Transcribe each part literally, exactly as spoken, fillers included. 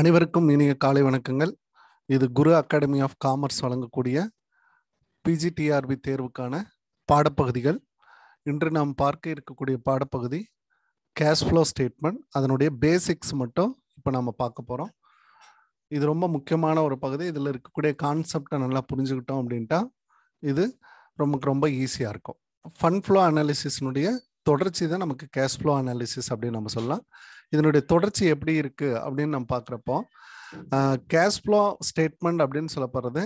அனைவருக்கும் இனிய காலை வணக்கங்கள். இது குரு அகாடமி ஆஃப் காமர்ஸ் வழங்கக்கூடிய பிஜிடிஆர்பி தேர்வுக்கான பாடப்பகுதிகள். இன்று நாம் பார்க்க இருக்கக்கூடிய பாடப்பகுதி கேஷ் ஃப்ளோ ஸ்டேட்மெண்ட், அதனுடைய பேசிக்ஸ் மட்டும் இப்போ நாம் பார்க்க போகிறோம். இது ரொம்ப முக்கியமான ஒரு பகுதி. இதில் இருக்கக்கூடிய கான்செப்டை நல்லா புரிஞ்சுக்கிட்டோம் அப்படின்ட்டா இது ரொம்ப ரொம்ப ஈஸியாக இருக்கும். ஃபண்ட் ஃப்ளோ அனாலிசிஸ்னுடைய தொடர்ச்சி தான் நமக்கு கேஷ் ஃப்ளோ அனாலிசிஸ் அப்படின்னு நம்ம சொல்லலாம். இதனுடைய தொடர்ச்சி எப்படி இருக்குது அப்படின்னு நம்ம பார்க்குறப்போ, கேஷ் ஃப்ளோ ஸ்டேட்மெண்ட் அப்படின்னு சொல்லப்படுறது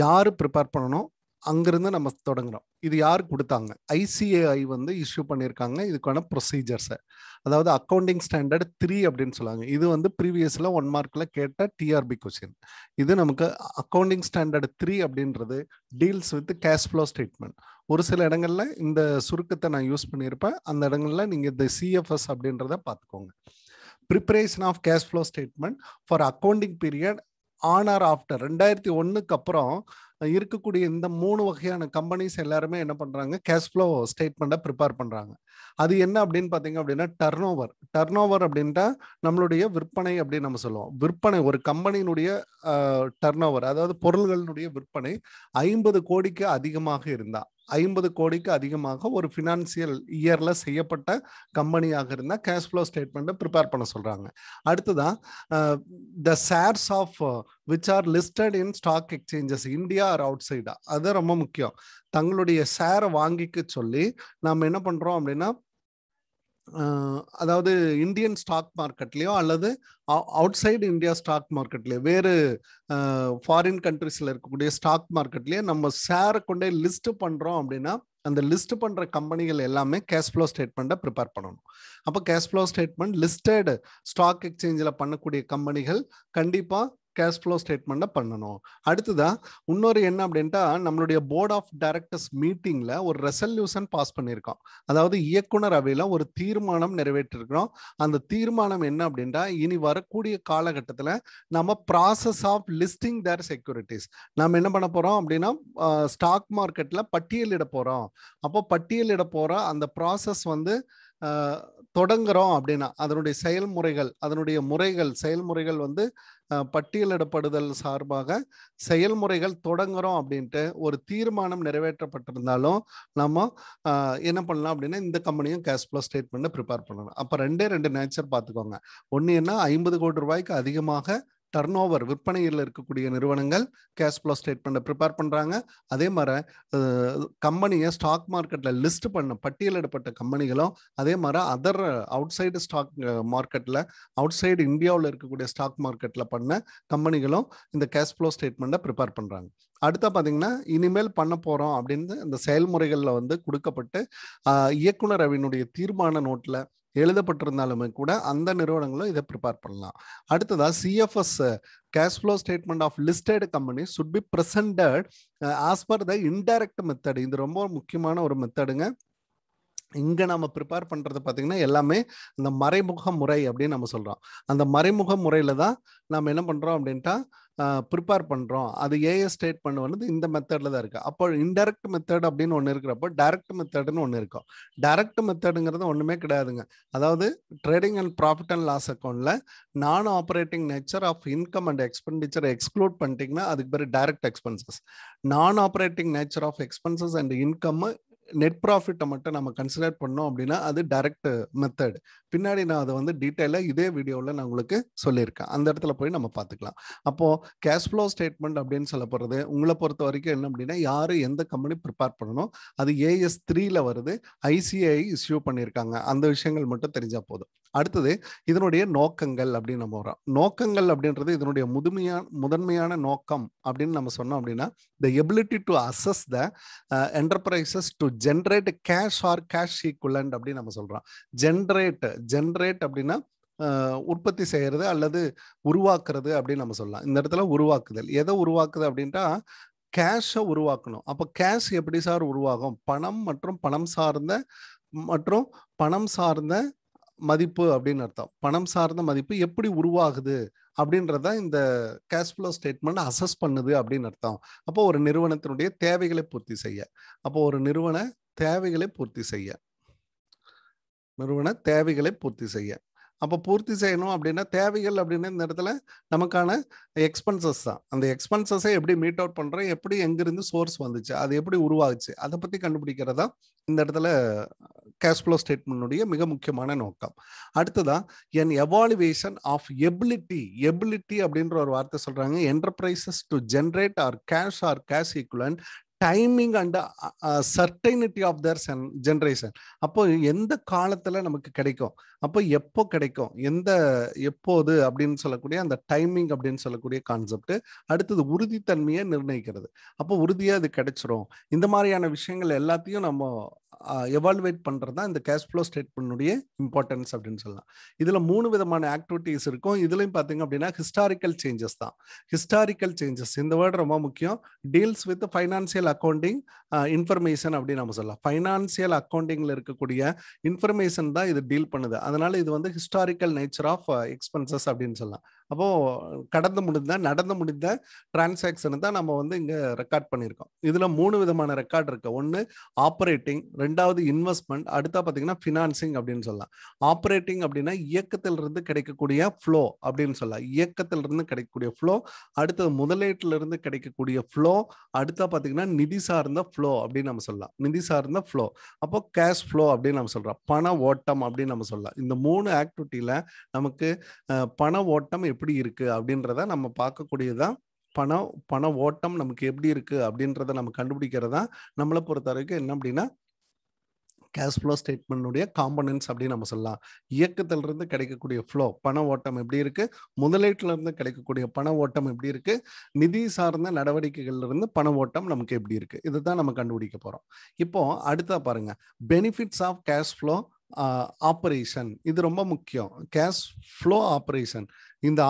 யார் ப்ரிப்பேர் பண்ணணும், அங்கேருந்து நம்ம தொடங்குகிறோம். இது யார் கொடுத்தாங்க? ஐசிஏஐ வந்து இஷ்யூ பண்ணியிருக்காங்க. இதுக்கான ப்ரொசீஜர்ஸை, அதாவது அக்கௌண்டிங் ஸ்டாண்டர்ட் த்ரீ அப்படின்னு சொல்லுவாங்க. இது வந்து ப்ரீவியஸில் ஒன் மார்க்கில் கேட்ட டிஆர்பி கொஸ்டின். இது நமக்கு அக்கௌண்டிங் ஸ்டாண்டர்ட் த்ரீ அப்படின்றது deals with cash flow statement. ஒரு சில இடங்களில் இந்த சுருக்கத்தை நான் யூஸ் பண்ணியிருப்பேன். அந்த இடங்களில் நீங்கள் இந்த சிஎஃப்எஸ் அப்படின்றத பார்த்துக்கோங்க. Preparation of cash flow statement for accounting period on or after ரெண்டாயிரத்தி ஒன்றுக்கு அப்புறம் இருக்கக்கூடிய இந்த மூணு வகையான கம்பெனிஸ் எல்லாருமே என்ன பண்ணுறாங்க, கேஷ் ஃப்ளோ ஸ்டேட்மெண்ட்டை ப்ரிப்பேர் பண்ணுறாங்க. அது என்ன அப்படின்னு பார்த்தீங்க அப்படின்னா, டர்ன் ஓவர் டர்ன் ஓவர் அப்படின்ட்டா நம்மளுடைய விற்பனை அப்படின்னு நம்ம சொல்லுவோம். விற்பனை, ஒரு கம்பெனியினுடைய டர்ன் ஓவர், அதாவது பொருள்களினுடைய விற்பனை ஐம்பது கோடிக்கு அதிகமாக இருந்தால், ஐம்பது கோடிக்கு அதிகமாக ஒரு ஃபினான்சியல் இயரில் செய்யப்பட்ட கம்பெனியாக இருந்தால் கேஷ் ஃப்ளோ ஸ்டேட்மெண்ட்டை ப்ரிப்பேர் பண்ண சொல்கிறாங்க. அடுத்ததான் the shares of which are listed in stock exchanges India or அவுட் சைடா, அது ரொம்ப முக்கியம். தங்களுடைய ஷேரை வாங்கிக்க சொல்லி நாம் என்ன பண்ணுறோம் அப்படின்னா, அதாவது இந்தியன் ஸ்டாக் மார்க்கெட்லேயோ அல்லது அவுட் சைடு இந்தியா ஸ்டாக் மார்க்கெட்லேயோ வேறு ஃபாரின் கண்ட்ரிஸில் இருக்கக்கூடிய ஸ்டாக் மார்க்கெட்லேயே நம்ம ஷேரை கொண்டே லிஸ்ட்டு பண்ணுறோம் அப்படின்னா, அந்த லிஸ்ட் பண்ணுற கம்பெனிகள் எல்லாமே கேஷ் ஃப்ளோ ஸ்டேட்மெண்ட்டை ப்ரிப்பேர் பண்ணணும். அப்போ cash flow statement listed stock எக்ஸ்சேஞ்சில் பண்ணக்கூடிய கம்பெனிகள் கண்டிப்பாக கேஷ் ஃப்ளோ ஸ்டேட்மெண்ட்டை பண்ணணும். அடுத்ததான் இன்னொரு என்ன அப்படின்ட்டா, நம்மளுடைய போர்ட் ஆஃப் டைரக்டர்ஸ் மீட்டிங்கில் ஒரு ரெசல்யூஷன் பாஸ் பண்ணியிருக்கோம். அதாவது இயக்குனர் அவையில் ஒரு தீர்மானம் நிறைவேற்றிருக்கிறோம். அந்த தீர்மானம் என்ன அப்படின்ட்டா, இனி வரக்கூடிய காலகட்டத்தில் நம்ம process of listing their securities நம்ம என்ன பண்ண போகிறோம் அப்படின்னா, ஸ்டாக் மார்க்கெட்டில் பட்டியலிட போகிறோம். அப்போ பட்டியலிட போகிற அந்த ப்ராசஸ் வந்து தொடங்குறோம் அப்படின்னா, அதனுடைய செயல்முறைகள் அதனுடைய முறைகள் செயல்முறைகள் வந்து பட்டியலிடப்படுதல் சார்பாக செயல்முறைகள் தொடங்குறோம் அப்படின்ட்டு ஒரு தீர்மானம் நிறைவேற்றப்பட்டிருந்தாலும் நம்ம என்ன பண்ணலாம் அப்படின்னா, இந்த கம்பெனியும் கேஷ் ஃப்ளோ ஸ்டேட்மெண்ட்டை ப்ரிப்பேர் பண்ணணும். அப்போ ரெண்டே ரெண்டு நேச்சர் பார்த்துக்கோங்க. ஒன்று என்ன, ஐம்பது கோடி ரூபாய்க்கு அதிகமாக டர்ன் ஓவர் விற்பனையில் இருக்கக்கூடிய நிறுவனங்கள் கேஷ் ஃப்ளோ ஸ்டேட்மெண்ட்டை ப்ரிப்பேர் பண்ணுறாங்க. அதே மாதிரி கம்பெனியை ஸ்டாக் மார்க்கெட்டில் லிஸ்ட் பண்ண பட்டியலிடப்பட்ட கம்பெனிகளும், அதே மாதிரி அதர் அவுட் சைடு ஸ்டாக் மார்க்கெட்டில் அவுட் சைடு இந்தியாவில் இருக்கக்கூடிய ஸ்டாக் மார்க்கெட்டில் பண்ண கம்பெனிகளும் இந்த கேஷ் ஃப்ளோ ஸ்டேட்மெண்ட்டை ப்ரிப்பேர் பண்ணுறாங்க. அடுத்த பார்த்தீங்கன்னா, இனிமேல் பண்ண போகிறோம் அப்படின்னு இந்த செயல்முறைகளில் வந்து கொடுக்கப்பட்டு இயக்குனர் ரவியினுடைய தீர்மான நோட்டில் எழுதப்பட்டிருந்தாலுமே கூட அந்த நிறுவனங்களும் இதை ப்ரிப்பேர் பண்ணலாம். அடுத்ததாக CFS cash flow statement of listed company should be presented as per the indirect method. இது ரொம்ப முக்கியமான ஒரு மெத்தடுங்க. இங்கே நம்ம ப்ரிப்பேர் பண்ணுறது பார்த்திங்கன்னா எல்லாமே இந்த மறைமுக முறை அப்படின்னு நம்ம சொல்கிறோம். அந்த மறைமுக முறையில் தான் நம்ம என்ன பண்ணுறோம் அப்படின்ட்டா ப்ரிப்பேர் பண்ணுறோம். அது ஏஎஸ் ஸ்டேட்மெண்ட் வந்து இந்த மெத்தடில் தான் இருக்குது. அப்போ இன்டெரக்ட் மெத்தட் அப்படின்னு ஒன்று இருக்கிறப்போ டைரக்ட் மெத்தடுன்னு ஒன்று இருக்கும். டைரக்ட் மெத்தடுங்கிறது ஒன்றுமே கிடையாதுங்க. அதாவது trading and profit and loss அக்கௌண்ட்டில் non operating nature of income and எக்ஸ்பெண்டிச்சரை எக்ஸ்க்ளூட் பண்ணிட்டீங்கன்னா அதுக்கு பேர் direct expenses. Non operating nature of expenses and income net ப்ராஃபிட்டை மட்டும் நம்ம கன்சிடர் பண்ணோம் அப்படின்னா அது டைரக்ட் மெத்தட். பின்னாடி நான் அதை வந்து டீட்டெயிலாக இதே வீடியோவில் நான் உங்களுக்கு சொல்லியிருக்கேன். அந்த இடத்துல போய் நம்ம பார்த்துக்கலாம். அப்போது கேஷ் ஃப்ளோ ஸ்டேட்மெண்ட் அப்படின்னு சொல்லப்படுறது உங்களை பொறுத்த வரைக்கும் என்ன அப்படின்னா, யார் எந்த கம்பெனி ப்ரிப்பேர் பண்ணணும், அது ஏஎஸ் த்ரீயில் வருது, ஐசிஐ இஷ்யூ பண்ணியிருக்காங்க, அந்த விஷயங்கள் மட்டும் தெரிஞ்சால் போதும். அடுத்தது இதனுடைய நோக்கங்கள் அப்படின்னு நம்ம வரோம். நோக்கங்கள் அப்படின்றது இதனுடைய முதுமையான முதன்மையான நோக்கம் அப்படின்னு நம்ம சொன்னோம் அப்படின்னா, the ability to assess the enterprises to generate cash or cash equivalent அப்படின்னு நம்ம சொல்கிறோம். ஜென்ரேட் ஜென்ரேட் அப்படின்னா உற்பத்தி செய்கிறது அல்லது உருவாக்குறது அப்படின்னு நம்ம சொல்லலாம். இந்த இடத்துல உருவாக்குதல், எதை உருவாக்குது அப்படின்ட்டா கேஷை உருவாக்கணும். அப்போ கேஷ் எப்படி சார் உருவாகும்? பணம் மற்றும் பணம் சார்ந்த மற்றும் பணம் சார்ந்த மதிப்பு அப்படின்னு அர்த்தம். பணம் சார்ந்த மதிப்பு எப்படி உருவாகுது அப்படின்றத இந்த கேஷ் ஃப்ளோ ஸ்டேட்மெண்ட் அசஸ் பண்ணுது அப்படின்னு அர்த்தம். அப்போ ஒரு நிறுவனத்தினுடைய தேவைகளை பூர்த்தி செய்ய அப்போ ஒரு நிறுவன தேவைகளை பூர்த்தி செய்ய நிறுவன தேவைகளை பூர்த்தி செய்ய அப்ப பூர்த்தி செய்யணும் அப்படினா தேவைகள் அப்படின இந்த இடத்துல நமக்கான எக்ஸ்பென்சஸ் தான். அந்த எக்ஸ்பென்சஸை எப்படி மீட் அவுட் பண்றோம், எப்படி எங்க இருந்து சோர்ஸ் வந்துச்சு, அது எப்படி உருவாகுச்சு, அதை பத்தி கண்டுபிடிக்கிறதா இந்த இடத்துல கேஷ் ஃப்ளோ ஸ்டேட்மென்ட்னுடைய மிக முக்கியமான நோக்கம். அடுத்ததா an evaluation of ability. Ability அப்படின்ற ஒரு வார்த்தை சொல்றாங்க. Enterprises to generate or cash or cash equivalent timing and certainty of their generation. அப்போ எந்த காலத்தில் நமக்கு கிடைக்கும், அப்போ எப்போ கிடைக்கும், எந்த எப்போது அப்படின்னு சொல்லக்கூடிய அந்த டைமிங் அப்படின்னு சொல்லக்கூடிய கான்செப்ட். அடுத்தது உறுதித்தன்மையை நிர்ணயிக்கிறது. அப்போ உறுதியாக அது கிடைச்சிரும். இந்த மாதிரியான விஷயங்கள் எல்லாத்தையும் நம்ம எவால்வேட் பண்ணுறது தான் இந்த கேஷ் ஃப்ளோ ஸ்டேட்மெண்ட்னுடைய இம்பார்ட்டன்ஸ் அப்படின்னு சொல்லலாம். இதில் மூணு விதமான ஆக்டிவிட்டிஸ் இருக்கும். இதுலையும் பார்த்தீங்க அப்படின்னா ஹிஸ்டாரிக்கல் சேஞ்சஸ் தான். ஹிஸ்டாரிக்கல் சேஞ்சஸ் இந்த வேர்டு ரொம்ப முக்கியம். Deals with financial accounting information அப்படின்னு நம்ம சொல்லலாம். ஃபைனான்சியல் அக்கௌண்டிங்கில் இருக்கக்கூடிய இன்ஃபர்மேஷன் தான் இது டீல் பண்ணுது. அதனால இது வந்து ஹிஸ்டாரிக்கல் நேச்சர் ஆஃப் எக்ஸ்பென்சஸ் அப்படின்னு சொல்லலாம். அப்போ கடந்து முடிந்த நடந்து முடிந்த டிரான்சாக்ஷனை தான் நம்ம வந்து இங்கே ரெக்கார்ட் பண்ணியிருக்கோம். இதில் மூணு விதமான ரெக்கார்ட் இருக்கு. ஒன்று ஆப்ரேட்டிங், ரெண்டாவது இன்வெஸ்ட்மெண்ட், அடுத்தா பார்த்தீங்கன்னா ஃபினான்சிங் அப்படின்னு சொல்லலாம். ஆப்ரேட்டிங் அப்படின்னா இயக்கத்திலிருந்து கிடைக்கக்கூடிய ஃப்ளோ அப்படின்னு சொல்லலாம். இயக்கத்திலிருந்து கிடைக்கக்கூடிய ஃப்ளோ, அடுத்தது முதலீட்டிலிருந்து கிடைக்கக்கூடிய ஃப்ளோ, அடுத்தா பார்த்தீங்கன்னா நிதி சார்ந்த ஃப்ளோ அப்படின்னு நம்ம சொல்லலாம். நிதி சார்ந்த ஃப்ளோ அப்போ கேஷ் ஃப்ளோ அப்படின்னு நம்ம சொல்கிறோம். பண ஓட்டம் அப்படின்னு நம்ம சொல்லலாம். இந்த மூணு ஆக்டிவிட்டியில் நமக்கு பண ஓட்டம் எப்படி இருக்கு அப்படின்றத நம்ம பார்க்கக்கூடியதான். பணம் பண ஓட்டம் நமக்கு எப்படி இருக்கு அப்படின்றத நம்ம கண்டுபிடிக்கிறதா நம்மளை பொறுத்த வரைக்கும் என்ன அப்படின்னா கேஷ் ஃப்ளோ ஸ்டேட்மெண்ட்னுடைய காம்பனன்ஸ் அப்படின்னு நம்ம சொல்லலாம். இயக்கத்திலிருந்து கிடைக்கக்கூடிய ஃப்ளோ பண ஓட்டம் எப்படி இருக்கு, முதலீட்டிலிருந்து கிடைக்கக்கூடிய பண ஓட்டம் எப்படி இருக்கு, நிதி சார்ந்த நடவடிக்கைகளிலிருந்து பண ஓட்டம் நமக்கு எப்படி இருக்கு, இதுதான் நம்ம கண்டுபிடிக்க போறோம். இப்போ அடுத்தா பாருங்க benefits of cash flow operation. இது ரொம்ப முக்கியம். கேஷ் ஃப்ளோ ஆப்ரேஷன் இந்த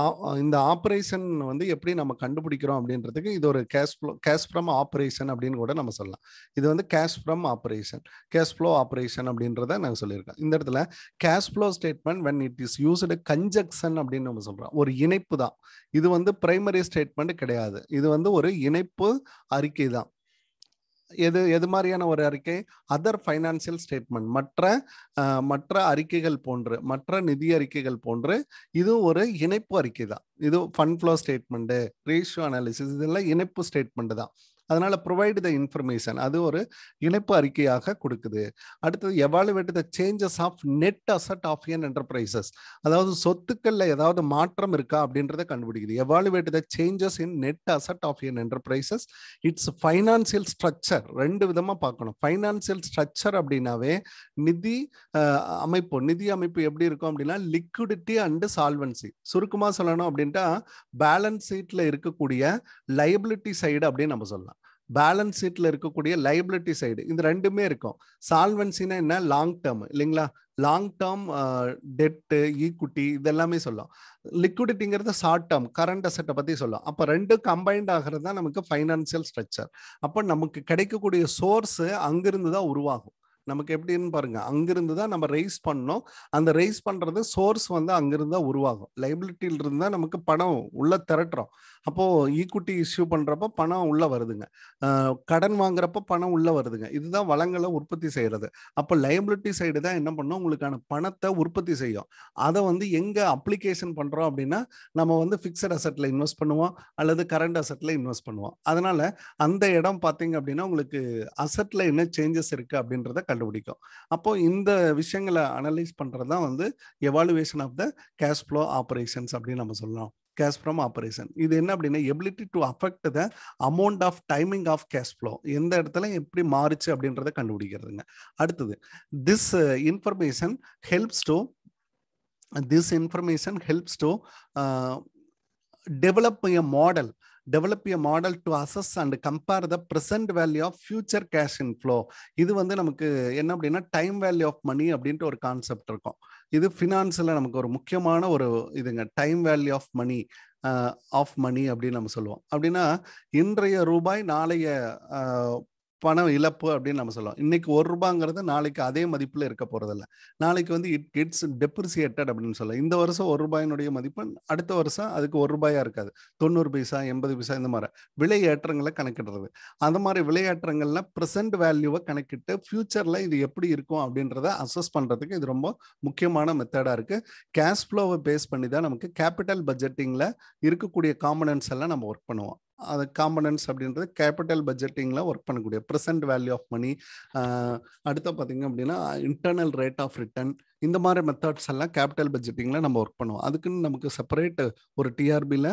இந்த ஆப்ரேஷன் வந்து எப்படி நம்ம கண்டுபிடிக்கிறோம் அப்படின்றதுக்கு இது ஒரு cash flow cash from operation அப்படின்னு கூட நம்ம சொல்லலாம். இது வந்து cash from operation cash flow operation அப்படின்றத நான் சொல்லியிருக்கேன். இந்த இடத்துல cash flow statement when it is used conjunction அப்படின்னு நம்ம சொல்கிறோம். ஒரு இணைப்பு தான். இது வந்து பிரைமரி ஸ்டேட்மெண்ட் கிடையாது. இது வந்து ஒரு இணைப்பு அறிக்கை தான். எது எது மாதிரியான ஒரு அறிக்கை? அதர் ஃபைனான்சியல் ஸ்டேட்மெண்ட், மற்ற மற்ற அறிக்கைகள் போன்று, மற்ற நிதி அறிக்கைகள் போன்று இது ஒரு இணைப்பு அறிக்கை தான். இது fund flow statement, ratio analysis, இதெல்லாம் இணைப்பு ஸ்டேட்மெண்ட் தான். அதனால ப்ரொவைட் த இன்ஃபர்மேஷன், அது ஒரு இணைப்பு அறிக்கையாக கொடுக்குது. அடுத்தது evaluate the changes of net asset of an enterprises. அதாவது சொத்துக்கள்ல ஏதாவது மாற்றம் இருக்கா அப்படின்றத கண்டுபிடிக்குது. Evaluate the changes in net asset of an enterprises, its financial structure. ரெண்டு விதமா பார்க்கணும். ஃபைனான்சியல் ஸ்ட்ரக்சர் அப்படின்னாவே நிதி அமைப்பு, நிதி அமைப்பு எப்படி இருக்கும் அப்படின்னா லிக்விடிட்டி அண்ட் சால்வன்சி. சுருக்கமா சொல்லணும் அப்படின்ட்டா பேலன்ஸ் ஷீட்ல இருக்கக்கூடிய லைபிலிட்டி சைடு அப்படின்னு நம்ம சொல்லலாம். பேலன்ஸ் ஷீட்ல இருக்கக்கூடிய லைபிலிட்டி சைடு, இந்த ரெண்டுமே இருக்கும். சால்வன்சினா என்ன? லாங் டேர்ம் இல்லைங்களா? லாங் டேர்ம் டெட்டு, ஈக்குட்டி, இதெல்லாமே சொல்லலாம். லிக்விடிட்டிங்கிறது ஷார்ட் டேர்ம் கரண்ட் அசட்டை பற்றி சொல்லலாம். அப்போ ரெண்டு கம்பைண்ட் ஆகிறது தான் நமக்கு ஃபைனான்சியல் ஸ்ட்ரக்சர். அப்போ நமக்கு கிடைக்கக்கூடிய சோர்ஸு அங்கிருந்து தான் உருவாகும். நமக்கு எப்படின்னு பாருங்க, அங்கிருந்து தான் நம்ம ரைஸ் பண்ணோம். அந்த ரைஸ் பண்றது சோர்ஸ் வந்து அங்கிருந்து தான் உருவாகும். லைபிலிட்டியில இருந்தா நமக்கு பணம் உள்ள திரட்டுறோம். அப்போ ஈக்குட்டி இஷ்யூ பண்றப்ப பணம் உள்ள வருதுங்க, கடன் வாங்குறப்ப பணம் உள்ள வருதுங்க. இதுதான் வளங்களை உற்பத்தி செய்யறது. அப்போ லைபிலிட்டி சைடு தான் என்ன பண்ணோம், உங்களுக்கான பணத்தை உற்பத்தி செய்யும். அதை வந்து எங்க அப்ளிகேஷன் பண்றோம் அப்படின்னா நம்ம வந்து பிக்சட் அசட்ல இன்வெஸ்ட் பண்ணுவோம் அல்லது கரண்ட் அசட்ல இன்வெஸ்ட் பண்ணுவோம். அதனால அந்த இடம் பார்த்தீங்க அப்படின்னா உங்களுக்கு அசட்ல என்ன சேஞ்சஸ் இருக்கு அப்படின்றத கண்டுபிடிக்கும். அப்போ இந்த விஷயங்களை அனலைஸ் பண்றதா வந்து evaluation of the cash flow operations அப்படின்னு நம்ம சொல்லலாம். கேஷ் ஃப்ரம் ஆபரேஷன் இது என்ன அப்படின்னா ability to affect the amount of timing of cash flow. எந்த இடத்துல எப்படி மாறுச்சு அப்படின்றத கண்டுபிடிக்கிறதுங்க. அடுத்தது this information helps to this information helps to develop a model develop a model to assess and compare the present value of future cash inflow. இது வந்து நமக்கு என்ன அப்படின்னா டைம் வேல்யூ ஆஃப் மணி அப்படின்ட்டு ஒரு கான்செப்ட் இருக்கும். இது ஃபினான்ஸில் நமக்கு ஒரு முக்கியமான ஒரு இதுங்க. Time value of money of money அப்படின்னு நம்ம சொல்லுவோம். அப்படின்னா இன்றைய ரூபாய் நாளைய பணம் இழப்பு அப்படின்னு நம்ம சொல்லுவோம். இன்னைக்கு ஒரு ரூபாங்கிறது நாளைக்கு அதே மதிப்பில் இருக்க போறதில்ல. நாளைக்கு வந்து இட் கெட்ஸ் டெப்ரிசியேட்டட் அப்படின்னு சொல்லலாம். இந்த வருஷம் ஒரு ரூபாயினுடைய மதிப்பு அடுத்த வருஷம் அதுக்கு ஒரு ரூபாயா இருக்காது, தொண்ணூறு பைசா எண்பது பைசா இந்த மாதிரி விலையேற்றங்களை கணக்கிடுறது. அந்த மாதிரி விலையேற்றங்கள்லாம் ப்ரெசென்ட் வேல்யூவை கணக்கிட்டு ஃபியூச்சர்ல இது எப்படி இருக்கும் அப்படின்றத அசஸ் பண்றதுக்கு இது ரொம்ப முக்கியமான மெத்தடா இருக்கு. கேஷ் ஃப்ளோவை பேஸ் பண்ணி தான் நமக்கு கேபிட்டல் பட்ஜெட்டிங்ல இருக்கக்கூடிய காம்பனன்ட்ஸ் எல்லாம் நம்ம ஒர்க் பண்ணுவோம். அது காம்பனன்ட்ஸ் அப்படின்றது கேபிட்டல் பட்ஜெட்டிங்கில் ஒர்க் பண்ணக்கூடிய ப்ரெசென்ட் வேல்யூ ஆஃப் மணி, அடுத்த பார்த்தீங்க அப்படின்னா இன்டர்னல் ரேட் ஆஃப் ரிட்டர்ன், இந்த மாதிரி மெத்தட்ஸ் எல்லாம் கேபிட்டல் பட்ஜெட்டிங்கில் நம்ம ஒர்க் பண்ணுவோம். அதுக்குன்னு நமக்கு செப்பரேட் ஒரு டிஆர்பியில்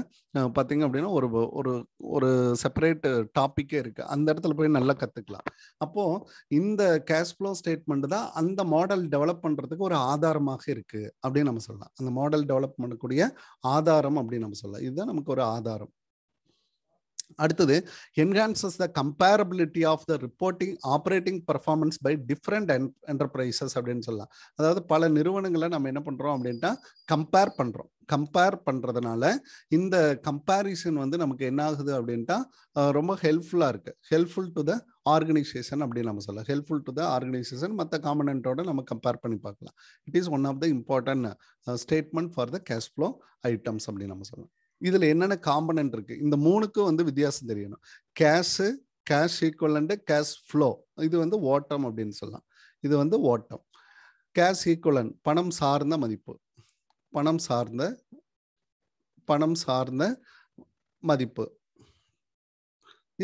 பார்த்தீங்க அப்படின்னா ஒரு ஒரு ஒரு செப்பரேட் டாப்பிக்கே இருக்குது, அந்த இடத்துல போய் நல்லா கற்றுக்கலாம். அப்போது இந்த கேஷ் ஃப்ளோ ஸ்டேட்மெண்ட் தான் அந்த மாடல் டெவலப் பண்ணுறதுக்கு ஒரு ஆதாரமாக இருக்குது அப்படின்னு நம்ம சொல்லலாம். அந்த மாடல் டெவலப் பண்ணக்கூடிய ஆதாரம் அப்படின்னு நம்ம சொல்லலாம். இதுதான் நமக்கு ஒரு ஆதாரம். அடுத்தது enhances the comparability of the reporting operating performance by different enterprises அப்படின்னு சொல்லலாம். அதாவது பல நிறுவனங்களை நம்ம என்ன பண்ணுறோம் அப்படின்னா கம்பேர் பண்ணுறோம். கம்பேர் பண்ணுறதுனால இந்த கம்பேரிசன் வந்து நமக்கு என்ன ஆகுது அப்படின்ட்டா ரொம்ப ஹெல்ப்ஃபுல்லாக இருக்குது. ஹெல்ப்ஃபுல் டு த ஆர்கனைசேஷன் அப்படின்னு நம்ம சொல்லலாம். ஹெல்ப்ஃபுல் டு த ஆர்கனைசேஷன் மற்ற காம்பனண்ட்டோட நம்ம கம்பேர் பண்ணி பார்க்கலாம். It is one of the important statement for the cash flow items அப்படின்னு நம்ம சொல்லலாம். இதுல என்னென்ன காம்பனன்ட் இருக்கு, இந்த மூணுக்கும் வந்து வித்தியாசம் தெரியணும். Cash, cash equivalent, cash flow, இது வந்து ஓட்டம் அப்படின்னு சொல்லலாம். இது வந்து ஓட்டம். கேஷ் ஈக்குவலண்ட் பணம் சார்ந்த மதிப்பு, பணம் சார்ந்த பணம் சார்ந்த மதிப்பு,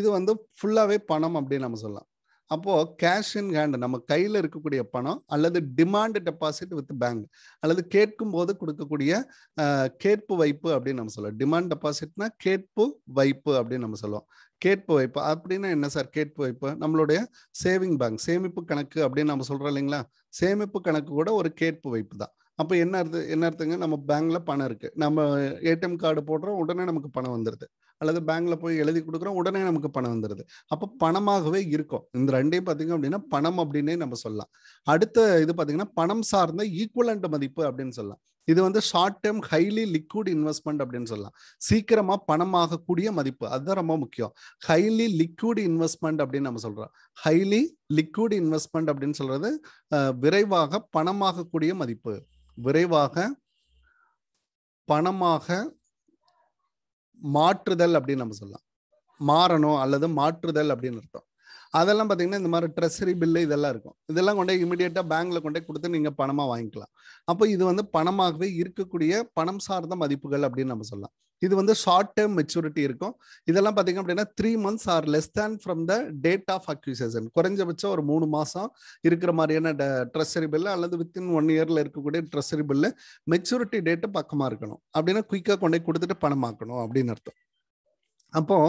இது வந்து ஃபுல்லாவே பணம் அப்படின்னு நம்ம சொல்லலாம். அப்போ கேஷ் இன் ஹேண்ட் நம்ம கையில் இருக்கக்கூடிய பணம், அல்லது டிமாண்ட் டெபாசிட் வித் பேங்க், அல்லது கேட்கும் போது கொடுக்கக்கூடிய கேட்பு வைப்பு அப்படின்னு நம்ம சொல்லுவோம். டிமாண்ட் டெபாசிட்னா கேட்பு வைப்பு அப்படின்னு நம்ம சொல்லுவோம். கேட்பு வைப்பு அப்படின்னா என்ன சார்? கேட்பு வைப்பு நம்மளுடைய சேவிங் பேங்க், சேமிப்பு கணக்கு அப்படின்னு நம்ம சொல்றோம் இல்லைங்களா. சேமிப்பு கணக்கு கூட ஒரு கேட்பு வைப்பு தான். அப்போ என்ன அர்த்த என்ன அர்த்தங்க, நம்ம பேங்க்ல பணம் இருக்கு, நம்ம ஏடிஎம் கார்டு போடுறோம் உடனே நமக்கு பணம் வந்துடுது, அல்லது பேங்க்ல போய் எழுதி கொடுக்குறோம் உடனே நமக்கு பணம் வந்துடுது. அப்போ பணமாகவே இருக்கும். இந்த ரெண்டையும் பார்த்தீங்க அப்படின்னா பணம் அப்படின்னே நம்ம சொல்லலாம். அடுத்த இது பார்த்தீங்கன்னா பணம் சார்ந்த ஈக்குவலண்ட் மதிப்பு அப்படின்னு சொல்லலாம். இது வந்து short term highly liquid investment அப்படின்னு சொல்லலாம். சீக்கிரமா பணமாகக்கூடிய மதிப்பு, அதுதான் ரொம்ப முக்கியம். ஹைலி லிக்விட் இன்வெஸ்ட்மெண்ட் அப்படின்னு நம்ம சொல்றோம். ஹைலி லிக்விட் இன்வெஸ்ட்மெண்ட் அப்படின்னு சொல்றது விரைவாக பணமாகக்கூடிய மதிப்பு, விரைவாக பணமாக மாற்றுதல் அப்படின்னு நம்ம சொல்லலாம். மாறணும் அல்லது மாற்றுதல் அப்படின்னு அர்த்தம். அதெல்லாம் பார்த்தீங்கன்னா இந்த மாதிரி ட்ரெஸரி பில்லு இதெல்லாம் இருக்கும். இதெல்லாம் கொண்டே இமிடியேட்டாக பேங்க்ல கொண்டே கொடுத்து நீங்கள் பணமாக வாங்கிக்கலாம். அப்போ இது வந்து பணமாகவே இருக்கக்கூடிய பணம் சார்ந்த மதிப்புகள் அப்படின்னு நம்ம சொல்லலாம். இது வந்து ஷார்ட் டேர்ம் மெச்சூரிட்டி இருக்கும். இதெல்லாம் பார்த்தீங்க அப்படின்னா three months or less than from the date of acquisition, குறைஞ்சபட்சம் ஒரு மூணு மாசம் இருக்கிற மாதிரியான ட்ரெஸரி பில்லு, அல்லது வித்தின் ஒன் இயர்ல இருக்கக்கூடிய ட்ரெஸரி பில்லு மெச்சூரிட்டி டேட்டு பக்கமாக இருக்கணும். அப்படின்னா குயிக்காக கொண்டே கொடுத்துட்டு பணமாக்கணும் அப்படின்னு அர்த்தம். அப்போ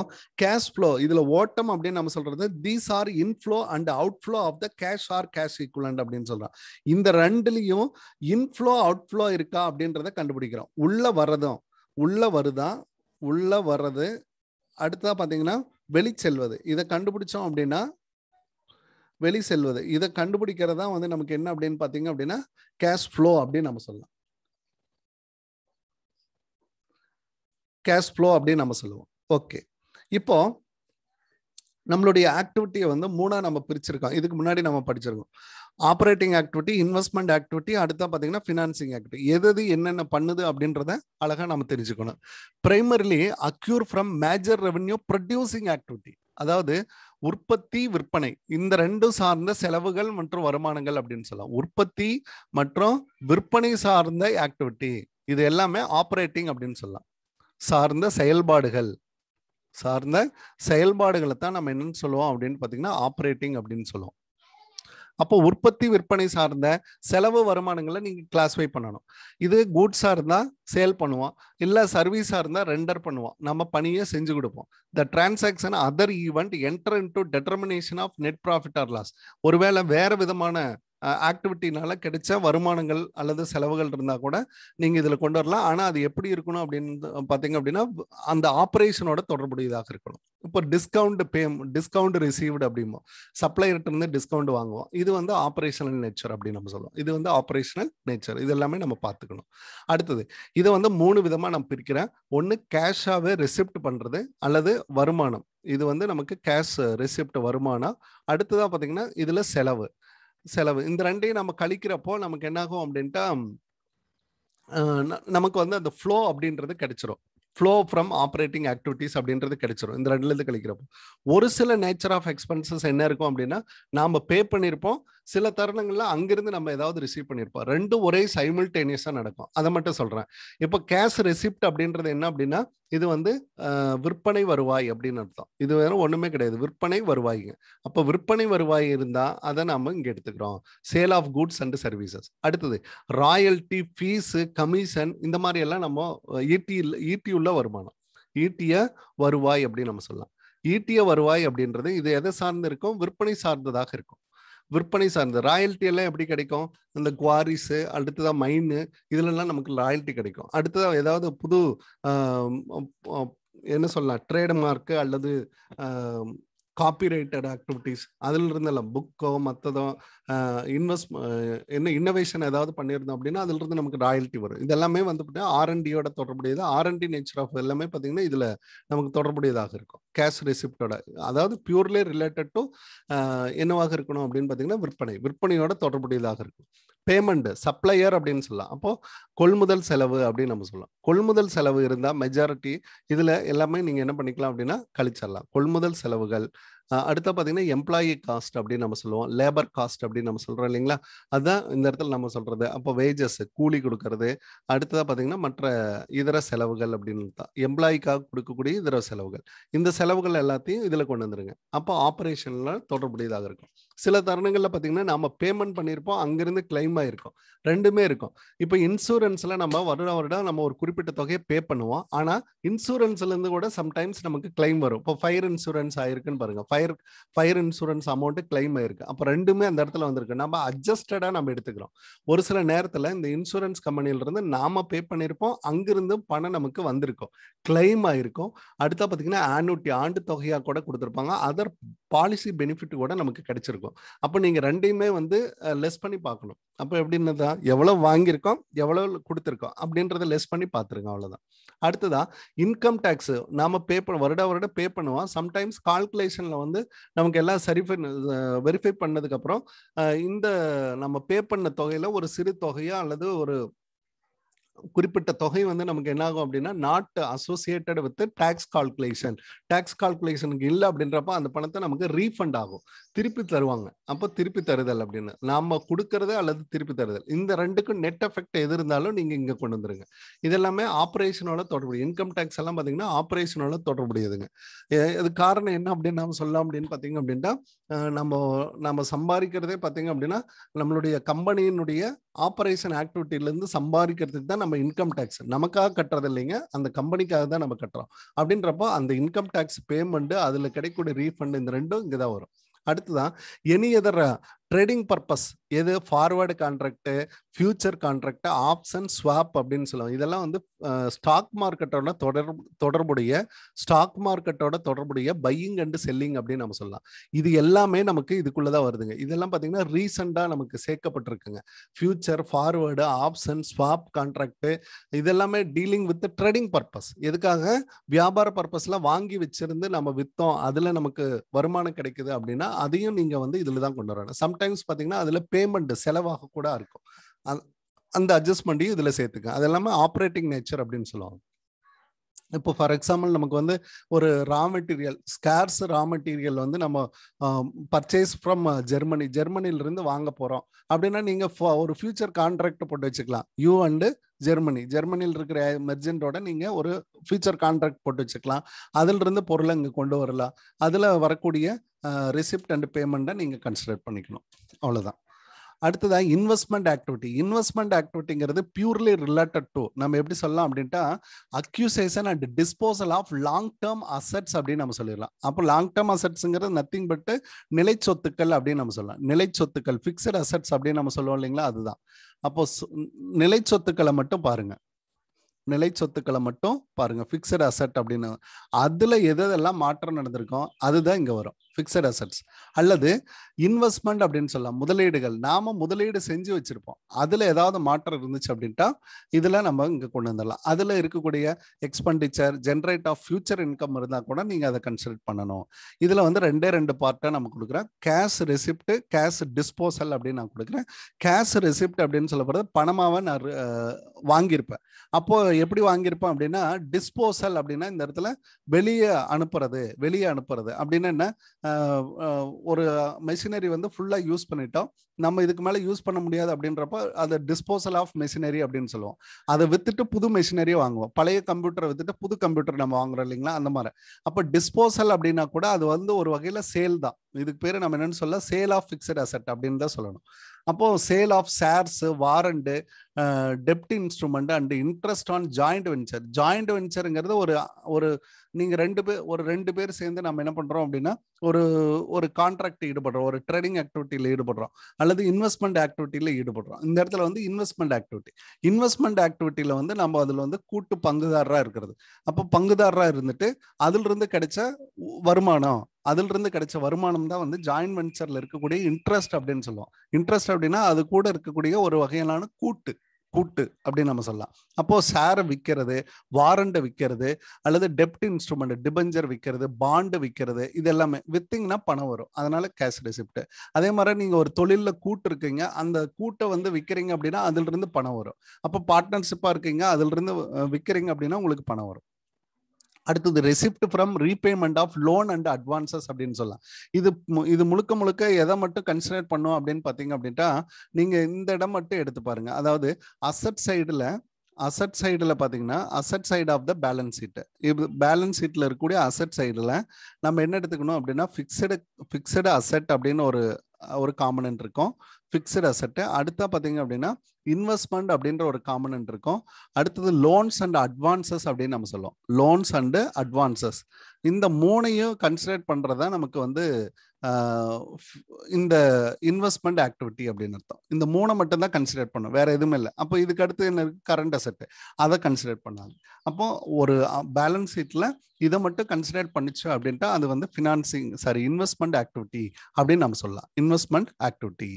கேஷ் ஃப்ளோ, இதுல ஓட்டம் அப்படின்னு நம்ம சொல்றது these are inflow and outflow of the cash or cash equivalent அப்படின்னு சொல்றோம். இந்த ரெண்டுலையும் இன்ஃப்ளோ அவுட்ஃப்ளோ இருக்கா அப்படின்றத கண்டுபிடிக்கிறோம். உள்ள வர்றதும் உள்ள வருதா உள்ள வர்றது, அடுத்ததா பாத்தீங்கன்னா வெளி செல்வது. இதை கண்டுபிடிச்சோம் அப்படின்னா வெளி செல்வது, இதை கண்டுபிடிக்கிறதா வந்து நமக்கு என்ன அப்படின்னு பாத்தீங்க அப்படின்னா கேஷ் ஃப்ளோ அப்படின்னு நம்ம சொல்லலாம். கேஷ் ஃப்ளோ அப்படின்னு நம்ம சொல்லுவோம். ஓகே, இப்போ நம்மளுடைய ஆக்டிவிட்டியை வந்து மூணா நம்ம பிரிச்சிருக்கோம். இதுக்கு முன்னாடி நம்ம படிச்சிருக்கோம் ஆப்ரேட்டிங் ஆக்டிவிட்டி, இன்வெஸ்ட்மெண்ட் ஆக்டிவிட்டி, அடுத்தா பார்த்தீங்கன்னா ஃபினான்சிங் ஆக்டிவிட்டி. எது என்னென்ன பண்ணுது அப்படின்றத அழகாக நம்ம தெரிஞ்சுக்கணும். Primarily accrue from major revenue producing activity, அதாவது உற்பத்தி விற்பனை இந்த ரெண்டும் சார்ந்த செலவுகள் மற்றும் வருமானங்கள் அப்படின்னு சொல்லலாம். உற்பத்தி மற்றும் விற்பனை சார்ந்த ஆக்டிவிட்டி இது எல்லாமே ஆப்ரேட்டிங் அப்படின்னு சொல்லலாம். சார்ந்த செயல்பாடுகள் சார்ந்த செயல்பாடுகளை தான் நம்ம என்னன்னு சொல்லுவோம் அப்படின்னு பார்த்தீங்கன்னா ஆப்ரேட்டிங் அப்படின்னு சொல்லுவோம். அப்போ உற்பத்தி விற்பனை சார்ந்த செலவு வருமானங்களை நீங்க கிளாஸிஃபை பண்ணணும். இது கூட்ஸா இருந்தா சேல் பண்ணுவோம், இல்லை சர்வீஸா இருந்தா ரெண்டர் பண்ணுவோம், நம்ம பணியை செஞ்சு கொடுப்போம். The transaction other event enter into determination of net profit or loss. ஒருவேளை வேற விதமான ஆக்டிவிட்டினால கிடைச்ச வருமானங்கள் அல்லது செலவுகள் இருந்தா கூட நீங்க இதுல கொண்டு வரலாம். ஆனா அது எப்படி இருக்கணும் அப்படின்னு பாத்தீங்க அப்படின்னா அந்த ஆபரேஷனோட தொடர்புடையதாக இருக்கணும். இப்போ டிஸ்கவுண்ட் பே டிஸ்கவுண்ட் ரிசீவ்டு அப்படிம்போம் சப்ளையர்கிட்ட இருந்து டிஸ்கவுண்ட் வாங்குவோம். இது வந்து ஆப்ரேஷனல் நேச்சர் அப்படின்னு நம்ம சொல்லுவோம். இது வந்து ஆப்ரேஷனல் நேச்சர். இது எல்லாமே நம்ம பார்த்துக்கணும். அடுத்தது இதை வந்து மூணு விதமாக நான் பிரிக்கிறேன். ஒன்று கேஷாகவே ரிசிப்ட் பண்ணுறது அல்லது வருமானம், இது வந்து நமக்கு கேஷ் ரிசிப்ட் வருமானம். அடுத்ததாக பார்த்தீங்கன்னா இதில் செலவு செலவு இந்த ரெண்டையும் நம்ம கழிக்கிறப்போ நமக்கு என்னாகும் அப்படின்ட்டா நமக்கு வந்து அந்த ஃப்ளோ அப்படின்றது கிடைச்சிரும். ஃப்ளோ ஃப்ரம் ஆப்ரேட்டிங் ஆக்டிவிட்டிஸ் அப்படின்றது கிடைச்சிடும். இந்த ரெண்டுலேருந்து கழிக்கிறப்போ ஒரு சில நேச்சர் ஆஃப் எக்ஸ்பென்சஸ் என்ன இருக்கும் அப்படின்னா நாம் பே பண்ணியிருப்போம், சில தருணங்களில் அங்கிருந்து நம்ம ஏதாவது ரிசீவ் பண்ணியிருப்போம். ரெண்டும் ஒரே சைமல்டேனியஸாக நடக்கும். அதை மட்டும் சொல்கிறேன். இப்போ கேஷ் ரெசிப்ட் அப்படின்றது என்ன அப்படின்னா இது வந்து விற்பனை வருவாய் அப்படின்னு அர்த்தம். இது வேற ஒன்றுமே கிடையாது, விற்பனை வருவாய்ங்க. அப்போ விற்பனை வருவாய் இருந்தால் அதை நாம் இங்கே எடுத்துக்கிறோம், sale of goods and services. அடுத்தது ராயல்ட்டி ஃபீஸு கமிஷன் இந்த மாதிரி எல்லாம் நம்ம ஈட்டி ஈட்டியுள்ள வருமானம், ஈட்டிய வருவாய் அப்படின்னு நம்ம சொல்லலாம். ஈட்டிய வருவாய் அப்படின்றது இது எதை சார்ந்து இருக்கும்? விற்பனை சார்ந்ததாக இருக்கும். விற்பனை சார்ந்த ராயல்ட்டி எல்லாம் எப்படி கிடைக்கும்? இந்த குவாரிஸு அடுத்ததான் மைனு இதுலலாம் நமக்கு ராயல்ட்டி கிடைக்கும். அடுத்ததாக ஏதாவது புது என்ன சொல்லலாம் ட்ரேட்மார்க்கு அல்லது காப்பிரைட்டட் ஆக்டிவிட்டீஸ் அதில் இருந்தெல்லாம் புக்கோ மற்றதோ இன்வெஸ்ட் என்ன இன்னோவேஷன் ஏதாவது பண்ணியிருந்தோம் அப்படின்னா அதிலிருந்து நமக்கு ராயல்ட்டி வரும். இதெல்லாமே வந்து பார்த்தீங்கன்னா ஆர்என்டியோட தொடர்புடையது. ஆர்என்டி நேச்சர் ஆஃப் எல்லாமே பார்த்தீங்கன்னா இதில் நமக்கு தொடர்புடையதாக இருக்கும். கேஷ் ரெசிப்டோட அதாவது பியூர்லி ரிலேட்டட் டு என்னவாக இருக்கணும் அப்படின்னு பார்த்தீங்கன்னா விற்பனை, விற்பனையோட தொடர்புடையதாக இருக்கும். பேமெண்ட் சப்ளையர் அப்படின்னு சொல்லலாம். அப்போது கொள்முதல் செலவு அப்படின்னு நம்ம சொல்லலாம். கொள்முதல் செலவு இருந்தால் மெஜாரிட்டி இதில் எல்லாமே நீங்கள் என்ன பண்ணிக்கலாம் அப்படின்னா கழிச்சிடலாம். கொள்முதல் செலவுகள் அடுத்த பார்த்தீங்கன்னா எம்ப்ளாயி காஸ்ட் அப்படின்னு நம்ம சொல்லுவோம், லேபர் காஸ்ட் அப்படின்னு நம்ம சொல்கிறோம் இல்லைங்களா, அதுதான் இந்த இடத்துல நம்ம சொல்கிறது. அப்போ வேஜஸ் கூலி கொடுக்கறது, அடுத்ததாக பார்த்தீங்கன்னா மற்ற இதர செலவுகள் அப்படின்னு தான் எம்ப்ளாயிக்காக கொடுக்கக்கூடிய இதர செலவுகள். இந்த செலவுகள் எல்லாத்தையும் இதில் கொண்டு வந்துருங்க. அப்போ ஆப்ரேஷனில் தொடர்புடையதாக இருக்கும். சில தருணங்களில் பார்த்தீங்கன்னா நம்ம பேமெண்ட் பண்ணியிருப்போம், அங்கேருந்து கிளைம் ஆகிருக்கும், ரெண்டுமே இருக்கும். இப்போ இன்சூரன்ஸில் நம்ம வருட வருடம் நம்ம ஒரு குறிப்பிட்ட தொகையை பே பண்ணுவோம். ஆனால் இன்சூரன்ஸ்லேருந்து கூட சம்டைம்ஸ் நமக்கு கிளைம் வரும். இப்போ ஃபயர் இன்சூரன்ஸ் ஆயிருக்குன்னு பாருங்கள், fire fire insurance amount claim ஆயிருக்கு. அப்போ ரெண்டுமே அந்த இடத்துல வந்திருக்கு. நம்ம அட்ஜஸ்டடாக நம்ம எடுத்துக்கிறோம். ஒரு சில நேரத்தில் இந்த இன்சூரன்ஸ் கம்பெனியிலிருந்து நாம பே பண்ணியிருப்போம், அங்கிருந்து பணம் நமக்கு வந்திருக்கும், கிளைம் ஆயிருக்கும். அடுத்த பார்த்தீங்கன்னா ஆன்யூட்டி ஆண்டு தொகையாக கூட கொடுத்துருப்பாங்க, அதர் பாலிசி பெனிஃபிட் கூட நமக்கு கிடைச்சிருக்கும். அப்போ நீங்கள் ரெண்டையுமே வந்து லெஸ் பண்ணி பார்க்கணும். அப்போ எப்படின்னு தான் எவ்வளோ வாங்கியிருக்கோம் எவ்வளோ கொடுத்துருக்கோம் அப்படின்றத லெஸ் பண்ணி பார்த்துருக்கோம், அவ்வளோதான். அடுத்ததான் இன்கம் டேக்ஸ் நாம் பே பண்ண வருட வருடம் பே பண்ணுவோம். சம்டைம்ஸ் கால்குலேஷனில் வந்து நமக்கு எல்லாம் சரிஃபை வெரிஃபை பண்ணதுக்கப்புறம் இந்த நம்ம பே பண்ண தொகையில் ஒரு சிறு தொகையோ அல்லது ஒரு குறிப்பிட்ட தொகை வந்து நமக்கு என்ன ஆகும் அப்படின்னா not associated with tax calculation, tax கால்குலேஷனுக்கு இல்லை அப்படின்றப்ப அந்த பணத்தை நமக்கு ரீஃபண்ட் ஆகும், திருப்பி தருவாங்க. அப்போ திருப்பி தருதல் அப்படின்னு நம்ம கொடுக்கறது அல்லது திருப்பி தருதல், இந்த ரெண்டுக்கும் நெட் எஃபெக்ட் எது இருந்தாலும் நீங்கள் இங்கே கொண்டு வந்துருங்க. இதெல்லாமே ஆப்ரேஷனோட தொடர்புடைய. இன்கம் டேக்ஸ் எல்லாம் பார்த்தீங்கன்னா ஆப்ரேஷனோட தொடர்புடையதுங்க. அது காரணம் என்ன அப்படின்னு நம்ம சொல்லலாம் அப்படின்னு பார்த்தீங்க அப்படின்னா நம்ம நம்ம சம்பாதிக்கிறதே பார்த்தீங்க அப்படின்னா நம்மளுடைய கம்பெனியினுடைய ஆப்ரேஷன் ஆக்டிவிட்டிலேருந்து சம்பாதிக்கிறதுக்கு தான் நம்ம இன்கம் டேக்ஸ் நமக்காக கட்டுறது இல்லைங்க, அந்த கம்பெனிக்காக தான் நம்ம கட்டுறோம். அப்படின்றப்போ அந்த இன்கம் டேக்ஸ் பேமெண்ட்டு அதில் கிடைக்கூடிய ரீஃபண்ட் இந்த ரெண்டும் இங்கே தான் வரும். அடுத்ததான் எனி எதர் ட்ரேடிங் பர்பஸ், எது forward contract future contract option swap அப்படின்னு சொல்லுவாங்க. இதெல்லாம் வந்து ஸ்டாக் மார்க்கெட்டோட தொடர் தொடர்புடைய ஸ்டாக் மார்க்கெட்டோட தொடர்புடைய பையிங் அண்டு செல்லிங் அப்படின்னு நம்ம சொல்லலாம். இது எல்லாமே நமக்கு இதுக்குள்ளே தான் வருதுங்க. இதெல்லாம் பார்த்தீங்கன்னா ரீசெண்டாக நமக்கு சேர்க்கப்பட்டிருக்குங்க. Future forward option swap contract இதெல்லாமே டீலிங் வித் ட்ரேடிங் பர்பஸ், எதுக்காக வியாபார பர்பஸ்லாம் வாங்கி வச்சிருந்து நம்ம விற்றோம் அதில் நமக்கு வருமானம் கிடைக்குது அப்படின்னா அதையும் நீங்கள் வந்து இதில் தான் கொண்டு வரணும். சம்டைம்ஸ் பார்த்தீங்கன்னா அதில் பேமெண்ட் செலவாக கூட இருக்கும், அந்த அட்ஜஸ்ட்மெண்ட்டையும் இதில் சேர்த்துக்க. அது எல்லாமே ஆப்ரேட்டிங் நேச்சர் அப்படின்னு சொல்லுவாங்க. இப்போ ஃபார் எக்ஸாம்பிள் நமக்கு வந்து ஒரு raw material scarce raw material வந்து நம்ம பர்ச்சேஸ் ஃப்ரம் ஜெர்மனி ஜெர்மனிலிருந்து வாங்க போகிறோம் அப்படின்னா நீங்கள் ஒரு ஃபியூச்சர் கான்ட்ராக்ட் போட்டு வச்சுக்கலாம். யூ அண்டு ஜெர்மனி ஜெர்மனியில் இருக்கிற மெர்ஜென்டோட நீங்கள் ஒரு ஃபியூச்சர் கான்ட்ராக்ட் போட்டு வச்சுக்கலாம். அதிலிருந்து பொருளை இங்கே கொண்டு வரலாம். அதில் வரக்கூடிய ரிசிப்ட் அண்ட் பேமெண்ட்டை நீங்கள் கன்சிடர் பண்ணிக்கணும், அவ்வளோதான். அடுத்ததா இன்வெஸ்ட்மெண்ட் ஆக்டிவிட்டி. இன்வெஸ்ட்மெண்ட் ஆக்டிவிட்டிங்கிறது பியூர்லி ரிலேட்டட் டு நம்ம எப்படி சொல்லலாம் அப்படின்ட்டா acquisition and disposal of long term assets அப்படின்னு நம்ம சொல்லிடலாம். அப்போ லாங் டேர்ம் அசெட்ஸ்ங்கிறது நத்திங் பட் நிலை சொத்துக்கள் அப்படின்னு நம்ம சொல்லலாம். நிலை சொத்துக்கள் ஃபிக்ஸட் அசெட்ஸ் அப்படின்னு நம்ம சொல்லுவோம் இல்லைங்களா, அதுதான். அப்போ நிலை சொத்துக்களை மட்டும் பாருங்க, நிலை சொத்துக்களை மட்டும் பாருங்க, ஃபிக்ஸட் அசெட் அப்படின்னு. அதுல எதெல்லாம் மாற்றம் நடந்திருக்கும் அதுதான் இங்க வரும். ஃபிக்ஸட் அசெட்ஸ் அல்லது இன்வெஸ்ட்மெண்ட் அப்படின்னு சொல்லலாம். முதலீடுகள் நாம முதலீடு செஞ்சு வச்சிருப்போம், அதுல ஏதாவது மாற்றம் இருந்துச்சு அப்படின்ட்டா இதுல நம்ம இங்க கொண்டு வந்துடலாம். அதுல இருக்கக்கூடிய expenditure, generate of future income இருந்தா கூட நீங்க அதை கன்சிடர் பண்ணணும். இதுல வந்து ரெண்டே ரெண்டு பார்ட்டா நம்ம கொடுக்குறேன், கேஷ் ரெசிப்ட், கேஷ் டிஸ்போசல் அப்படின்னு நான் கொடுக்குறேன். கேஷ் ரெசிப்ட் அப்படின்னு சொல்ல போறது பணமாவே நான் வாங்கியிருப்பேன். அப்போ எப்படி வாங்கியிருப்பேன் அப்படின்னா, டிஸ்போசல் அப்படின்னா இந்த இடத்துல வெளியே அனுப்புறது. வெளியே அனுப்புறது அப்படின்னா என்ன, ஒரு மெஷினரி வந்து ஃபுல்லாக யூஸ் பண்ணிட்டோம், நம்ம இதுக்கு மேலே யூஸ் பண்ண முடியாது அப்படின்றப்ப அதை டிஸ்போசல் ஆஃப் மெஷினரி அப்படின்னு சொல்லுவோம். அதை வித்துட்டு புது மெஷினரியை வாங்குவோம். பழைய கம்ப்யூட்டரை வித்துட்டு புது கம்ப்யூட்டர் நம்ம வாங்குறோம் இல்லைங்களா, அந்த மாதிரி. அப்போ டிஸ்போசல் அப்படின்னா கூட அது வந்து ஒரு வகையில் சேல் தான். இதுக்கு பேர் நம்ம என்னன்னு சொல்ல, சேல் ஆஃப் ஃபிக்ஸட் அசெட் அப்படின்னு தான் சொல்லணும். அப்போ சேல் ஆஃப் ஷேர்ஸ், வாரண்ட், டெப்ட் instrument and interest on joint venture. Joint வென்ச்சருங்கிறது ஒரு ஒரு நீங்க ரெண்டு பேர் ஒரு ரெண்டு பேர் சேர்ந்து நம்ம என்ன பண்றோம் அப்படின்னா ஒரு ஒரு கான்ட்ராக்ட் ஈடுபடுறோம், ஒரு ட்ரேடிங் ஆக்டிவிட்டியில ஈடுபடுறோம் அல்லது இன்வெஸ்ட்மெண்ட் ஆக்டிவிட்டியில ஈடுபடுறோம். இந்த இடத்துல வந்து இன்வெஸ்ட்மெண்ட் ஆக்டிவிட்டி இன்வெஸ்ட்மெண்ட் ஆக்டிவிட்டியில வந்து நம்ம அதுல வந்து கூட்டு பங்குதாரரா இருக்கிறது. அப்போ பங்குதாரரா இருந்துட்டு அதுல இருந்து கிடைச்ச வருமானம், அதுல இருந்து கிடைச்ச வருமானம் தான் வந்து ஜாயிண்ட் வென்ச்சர்ல இருக்கக்கூடிய இன்ட்ரெஸ்ட் அப்படின்னு சொல்லுவோம். இன்ட்ரெஸ்ட் அப்படின்னா அது கூட இருக்கக்கூடிய ஒரு வகையிலான கூட்டு கூட்டு அப்படின்னு நம்ம சொல்லலாம். அப்போ ஷேரை விற்கிறது, வாரண்டை விற்கிறது அல்லது டெப்ட் இன்ஸ்ட்ருமெண்ட், டிபஞ்சர் விற்கிறது, பாண்டு விற்கிறது, இது எல்லாமே வித்திங்கன்னா பணம் வரும். அதனால கேஷ் ரெசிப்ட். அதே மாதிரி நீங்க ஒரு தொழில கூட்டு இருக்கீங்க, அந்த கூட்டை வந்து விற்கிறீங்க அப்படின்னா அதுல இருந்து பணம் வரும். அப்போ பார்ட்னர்ஷிப்பா இருக்கீங்க, அதுல இருந்து விற்கிறீங்க அப்படின்னா உங்களுக்கு பணம் வரும். அடுத்தது receipt from repayment of loan and advances அப்படின்னு சொல்லலாம். இது இது முழுக்க முழுக்க எதை மட்டும் கன்சிடர் பண்ணும் அப்படின்னு பார்த்தீங்க அப்படின்ட்டா நீங்க இந்த இடம் மட்டும் எடுத்து பாருங்க. அதாவது அசட் சைடுல அசட் சைடுல பாத்தீங்கன்னா asset side of the balance sheet. இது பேலன்ஸ் ஷீட்ல இருக்கக்கூடிய அசட் சைடுல நம்ம என்ன எடுத்துக்கணும் அப்படின்னா, ஃபிக்ஸடு ஃபிக்ஸடு அசட் அப்படின்னு ஒரு ஒரு காம்பனன்ட் இருக்கும், ஃபிக்ஸட் அசெட். அடுத்தா பார்த்தீங்க அப்படின்னா இன்வெஸ்ட்மெண்ட் அப்படின்ற ஒரு காம்பனன்ட் இருக்கும். அடுத்தது லோன்ஸ் அண்ட் அட்வான்சஸ் அப்படின்னு நம்ம சொல்லுவோம். லோன்ஸ் அண்டு அட்வான்சஸ் இந்த மூணையும் கன்சிடர் பண்ணுறதா நமக்கு வந்து இந்த இன்வெஸ்ட்மெண்ட் ஆக்டிவிட்டி அப்படின்னு அர்த்தம். இந்த மூணை மட்டும்தான் கன்சிடர் பண்ணும், வேற எதுவுமே இல்லை. அப்போ இதுக்கு அடுத்து என்ன இருக்குது, கரண்ட் அசெட்டு, அதை கன்சிடர் பண்ணாங்க. அப்போ ஒரு பேலன்ஸ் ஷீட்டில் இதை மட்டும் கன்சிடர் பண்ணிச்சு அப்படின்ட்டு அது வந்து ஃபினான்சிங் சாரி இன்வெஸ்ட்மெண்ட் ஆக்டிவிட்டி அப்படின்னு நம்ம சொல்லலாம். Investment activity.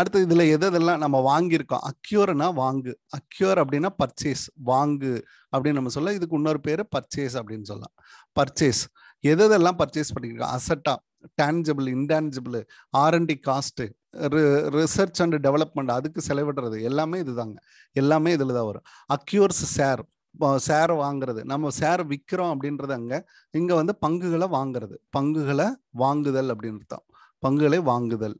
அடுத்து இதில் எது எதெல்லாம் நம்ம வாங்கியிருக்கோம், அக்யூர்னா வாங்கு, அக்யூர் அப்படின்னா பர்ச்சேஸ், வாங்கு அப்படின்னு நம்ம சொல்லலாம். இதுக்கு இன்னொரு பேர் பர்ச்சேஸ் அப்படின்னு சொல்லலாம். பர்ச்சேஸ் எது எதெல்லாம் பர்ச்சேஸ் பண்ணியிருக்கோம், அசட்டா, tangible, intangible, R and D cost, research and development, அதுக்கு செலவிடுறது எல்லாமே இதுதாங்க. எல்லாமே இதில் தான் வரும். அக்யூர்ஸ் ஷேர், ஷேர் வாங்குறது, நம்ம ஷேர் விற்கிறோம் அப்படின்றது. அங்கே இங்கே வந்து பங்குகளை வாங்குறது, பங்குகளை வாங்குதல் அப்படின்னு தான், பங்குகளை வாங்குதல்.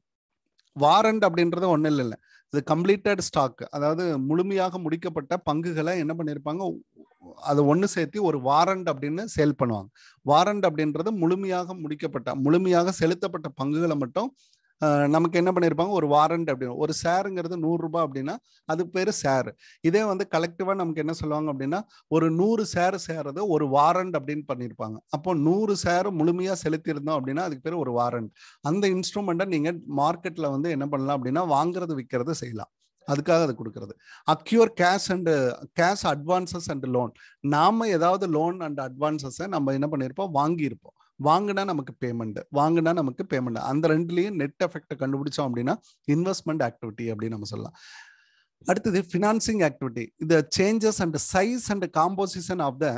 வாரண்ட் அப்படின்றது ஒன்றும் இல்லை, இல்லை இது கம்ப்ளீட்டட் ஸ்டாக், அதாவது முழுமையாக முடிக்கப்பட்ட பங்குகளை என்ன பண்ணியிருப்பாங்க, அதை ஒன்று சேர்த்து ஒரு வாரண்ட் அப்படின்னு சேல் பண்ணுவாங்க. வாரண்ட் அப்படின்றது முழுமையாக முடிக்கப்பட்ட முழுமையாக செலுத்தப்பட்ட பங்குகளை மட்டும் நமக்கு என்ன பண்ணியிருப்பாங்க, ஒரு வாரண்ட் அப்படின்னு. ஒரு ஷேருங்கிறது நூறு ரூபாய் அப்படின்னா அது பேர் ஷேர். இதே வந்து கலெக்டிவாக நமக்கு என்ன சொல்லுவாங்க அப்படின்னா, ஒரு நூறு ஷேர் சேரது ஒரு வாரண்ட் அப்படின்னு பண்ணியிருப்பாங்க. அப்போ நூறு ஷேர் முழுமையாக செலுத்தியிருந்தோம் அப்படின்னா அதுக்கு பேர் ஒரு வாரண்ட். அந்த இன்ஸ்ட்ருமெண்ட்டை நீங்கள் மார்க்கெட்டில் வந்து என்ன பண்ணலாம் அப்படின்னா வாங்குறது விற்கிறது செய்யலாம். அதுக்காக அதை கொடுக்கறது. அக்யூர் cash and cash advances and loan. நாம ஏதாவது லோன் அண்ட் அட்வான்சஸை நம்ம என்ன பண்ணியிருப்போம், வாங்கியிருப்போம். வாங்கினா நமக்கு பேமெண்ட், வாங்கினா நமக்கு பேமெண்ட். அந்த ரெண்டுலேயும் நெட் எஃபெக்டை கண்டுபிடிச்சோம் அப்படின்னா இன்வெஸ்ட்மெண்ட் ஆக்டிவிட்டி அப்படின்னு நம்ம சொல்லலாம். அடுத்தது ஃபினான்சிங் ஆக்டிவிட்டி. இது changes and size and composition of the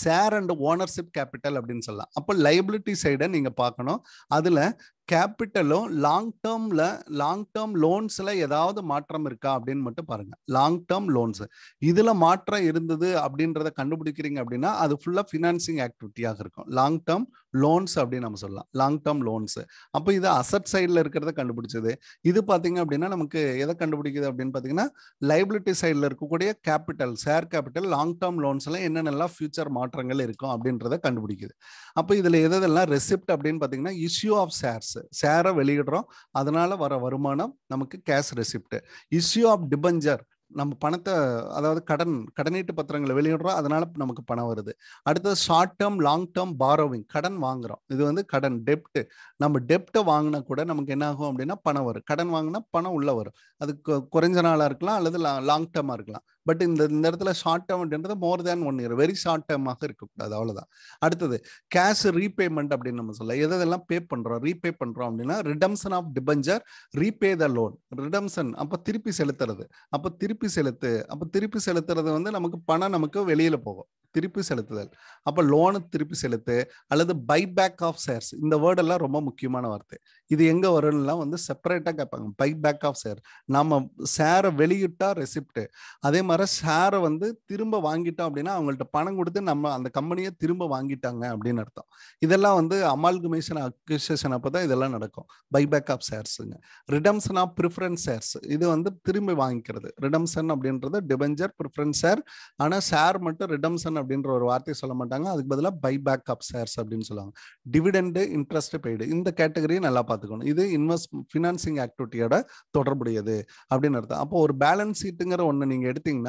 share and ownership capital அப்படின்னு சொல்லலாம். அப்போ லைபிலிட்டி சைடை நீங்கள் பார்க்கணும். அதில் கேபிட்டலும் லாங் டேர்மில் லாங் டேர்ம் லோன்ஸில் ஏதாவது மாற்றம் இருக்கா அப்படின்னு மட்டும் பாருங்கள். லாங் டேர்ம் லோன்ஸு இதில் மாற்றம் இருந்தது அப்படின்றத கண்டுபிடிக்கிறீங்க அப்படின்னா அது ஃபுல்லாக ஃபினான்சிங் ஆக்டிவிட்டியாக இருக்கும். லாங் டேர்ம் லோன்ஸ் அப்படின்னு நம்ம சொல்லலாம். லாங் டேர்ம் லோன்ஸு அப்போ இது அசட் சைடில் இருக்கிறத கண்டுபிடிச்சது. இது பார்த்தீங்க அப்படின்னா நமக்கு எதை கண்டுபிடிக்குது அப்படின்னு பார்த்தீங்கன்னா லைபிலிட்டி சைடில் இருக்கக்கூடிய capital, share capital, long term லோன்ஸில் என்னென்னலாம் ஃபியூச்சர் மாற்றங்கள் இருக்கும் அப்படின்றத கண்டுபிடிக்குது. அப்போ இதில் எதெல்லாம் ரெசிப்ட் அப்படின்னு பார்த்தீங்கன்னா இஷ்யூ ஆஃப் ஷேர்ஸ், share வெளியிடுறோம், அதனால வர வருமானம் நமக்கு cash receipt. Issue of debenture நம்ம பணத்தை, அதாவது கடன் கடனீட்டு பத்திரங்களை வெளியிடுறோம், அதனால நமக்கு பணம் வருது. அடுத்தது short term long term borrowing, கடன் வாங்குறோம், இது வந்து கடன் டெப்ட். நம்ம டெப்ட்டை வாங்கினா கூட நமக்கு என்ன ஆகும் அப்படின்னா பணம் வரும். கடன் வாங்கினா பணம் உள்ள வரும். அது குறைஞ்ச நாளாக இருக்கலாம் அல்லது லாங் டேர்மாக இருக்கலாம். பட் இந்த இந்த இடத்துல ஷார்ட் டேர்ம் அப்படின்றது more than one year, very short டேர்மாக இருக்கக்கூடாது, அவ்வளோதான். அடுத்தது கேஷ் ரீபேமெண்ட் அப்படின்னு நம்ம சொல்லலாம். எதெல்லாம் பே பண்ணுறோம், ரீபே பண்ணுறோம் அப்படின்னா redemption of debenture, repay the loan. Redemption அப்போ திருப்பி செலுத்துறது, அப்போ திருப்பி செலுத்து அப்போ திருப்பி செலுத்துறது வந்து நமக்கு பணம் நமக்கு வெளியில் போகும். திருப்பி செலுத்துதல், அப்போ லோனு திருப்பி செலுத்து, அல்லது பைபேக் ஆஃப் ஷேர்ஸ். இந்த வேர்டெல்லாம் ரொம்ப முக்கியமான வார்த்தை. இது எங்கே வரும்லாம் வந்து செப்பரேட்டாக கேட்பாங்க. பைபேக் ஆஃப் ஷேர், நம்ம ஷேரை வெளியிட்டா ரெசிப்ட்டு, அதே மாதிரி ஷேரை வந்து திரும்ப வாங்கிட்டோம் அப்படின்னா அவங்கள்ட்ட பணம் கொடுத்து நம்ம அந்த கம்பெனியை திரும்ப வாங்கிட்டாங்க அப்படின்னு அர்த்தம். இதெல்லாம் வந்து அமால்குமேஷன் அக்யூசேஷன் அப்போ தான் இதெல்லாம் நடக்கும். பைபேக் ஆஃப் ஷேர்ஸுங்க. ரிடம்ஷன் ஆஃப் ப்ரிஃபரன்ஸ் ஷேர்ஸ், இது வந்து திரும்பி வாங்கிக்கிறது. ரிடம்ஷன் அப்படின்றது டிபஞ்சர், ப்ரிஃபரன்ஸ் ஷேர். ஆனால் ஷேர் மட்டும் ரிடம்ஷன் அப்படின்ற ஒரு வார்த்தையை சொல்ல மாட்டாங்க, அதுக்கு பதிலாக பைபேக் ஆஃப் ஷேர்ஸ் அப்படின்னு சொல்லுவாங்க. டிவிடெண்ட், இன்ட்ரெஸ்ட் பெய்டு, இந்த கேட்டகரியை நல்லா பார்த்துக்கணும். இது இன்வெஸ்ட் ஃபினான்சிங் ஆக்டிவிட்டியோட தொடர்புடையது அப்படின்னு அர்த்தம். அப்போ ஒரு பேலன்ஸ் ஷீட்டுங்கிற ஒன்று நீங்கள் எடுத்தீங்கன்னா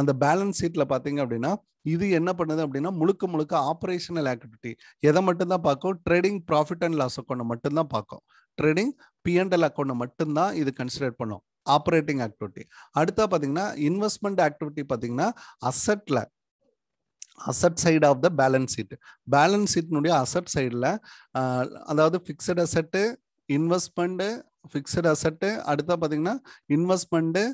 அந்த பேலன்ஸ் ஷீட்டில் பார்த்தீங்க அப்படின்னா இது என்ன பண்ணுது அப்படின்னா முழுக்க முழுக்க ஆப்ரேஷனல் ஆக்டிவிட்டி எதை மட்டும்தான் பார்க்கும், trading profit and loss account மட்டும்தான் பார்க்கும். ட்ரேடிங் பிஎன்எல் அக்கௌண்ட் மட்டும்தான் இது கன்சிடர் பண்ணும், ஆப்ரேட்டிங் ஆக்டிவிட்டி. அடுத்தா பார்த்தீங்கன்னா இன்வெஸ்ட்மெண்ட் ஆக்டிவிட்டி பார்த்தீங்கன்னா அசட்ல asset side of the balance sheet. Balance ஷீட்னுடைய அசட் சைடில் அதாவது fixed asset, investment, fixed asset, அடுத்தா பார்த்தீங்கன்னா investment,